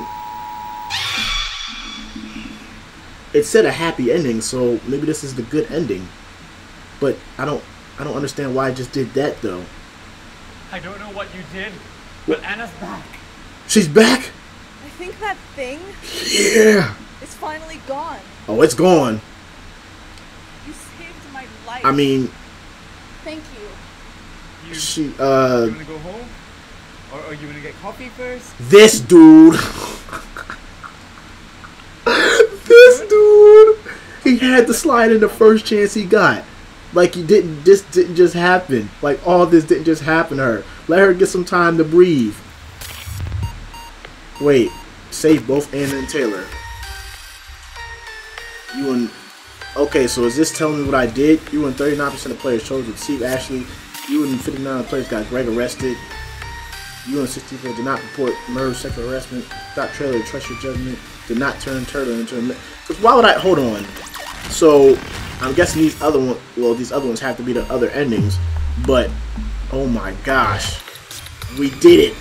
It said a happy ending, so maybe this is the good ending. But I don't I don't understand why I just did that though. I don't know what you did, but Anna's back. She's back? I think that thing Yeah. It's finally gone. Oh, it's gone. You saved my life. I mean Thank you. you she uh you wanna go home? Or are you gonna get coffee first? This dude. This dude. He had to slide in the first chance he got. Like he didn't. This didn't just happen. Like all this didn't just happen to her. Let her get some time to breathe. Wait. Save both Anna and Taylor. You and. Okay. So is this telling me what I did? You and thirty-nine percent of players chose to deceive Ashley. You and fifty-nine percent of players got Greg arrested. You and sixty-four did not report murder, sexual harassment, Doc Trailer, trust your judgment, did not turn Turtle into a... Because why would I... Hold on. So, I'm guessing these other ones... Well, these other ones have to be the other endings. But, oh my gosh. We did it.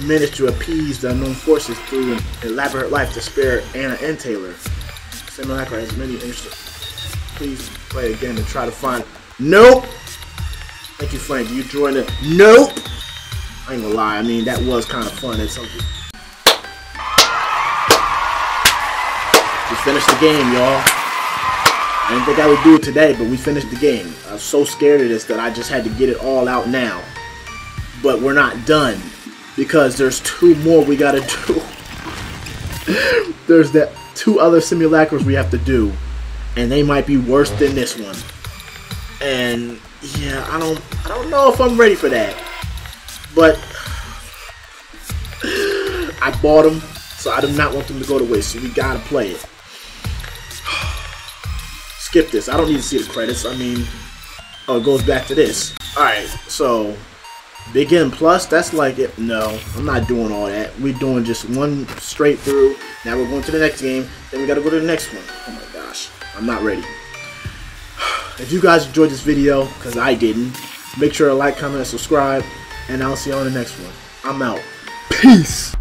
You managed to appease the unknown forces through an elaborate life to spare Anna and Taylor. Simulacra has many interesting... Please play again and try to find... Nope! Thank you, Frank. You joined the... Nope! I ain't gonna lie, I mean, that was kind of fun at something. We finished the game, y'all. I didn't think I would do it today, but we finished the game. I was so scared of this that I just had to get it all out now. But we're not done, because there's two more we gotta do. There's that two other simulacros we have to do, and they might be worse than this one. And, yeah, I don't, I don't know if I'm ready for that. But I bought them, so I do not want them to go to waste. So we gotta play it. Skip this. I don't need to see the credits. I mean, oh, it goes back to this. All right. So Big N Plus. That's like it. No, I'm not doing all that. We're doing just one straight through. Now we're going to the next game. Then we gotta go to the next one. Oh my gosh, I'm not ready. If you guys enjoyed this video, because I didn't, make sure to like, comment, and subscribe. And I'll see you on the next one. I'm out. Peace.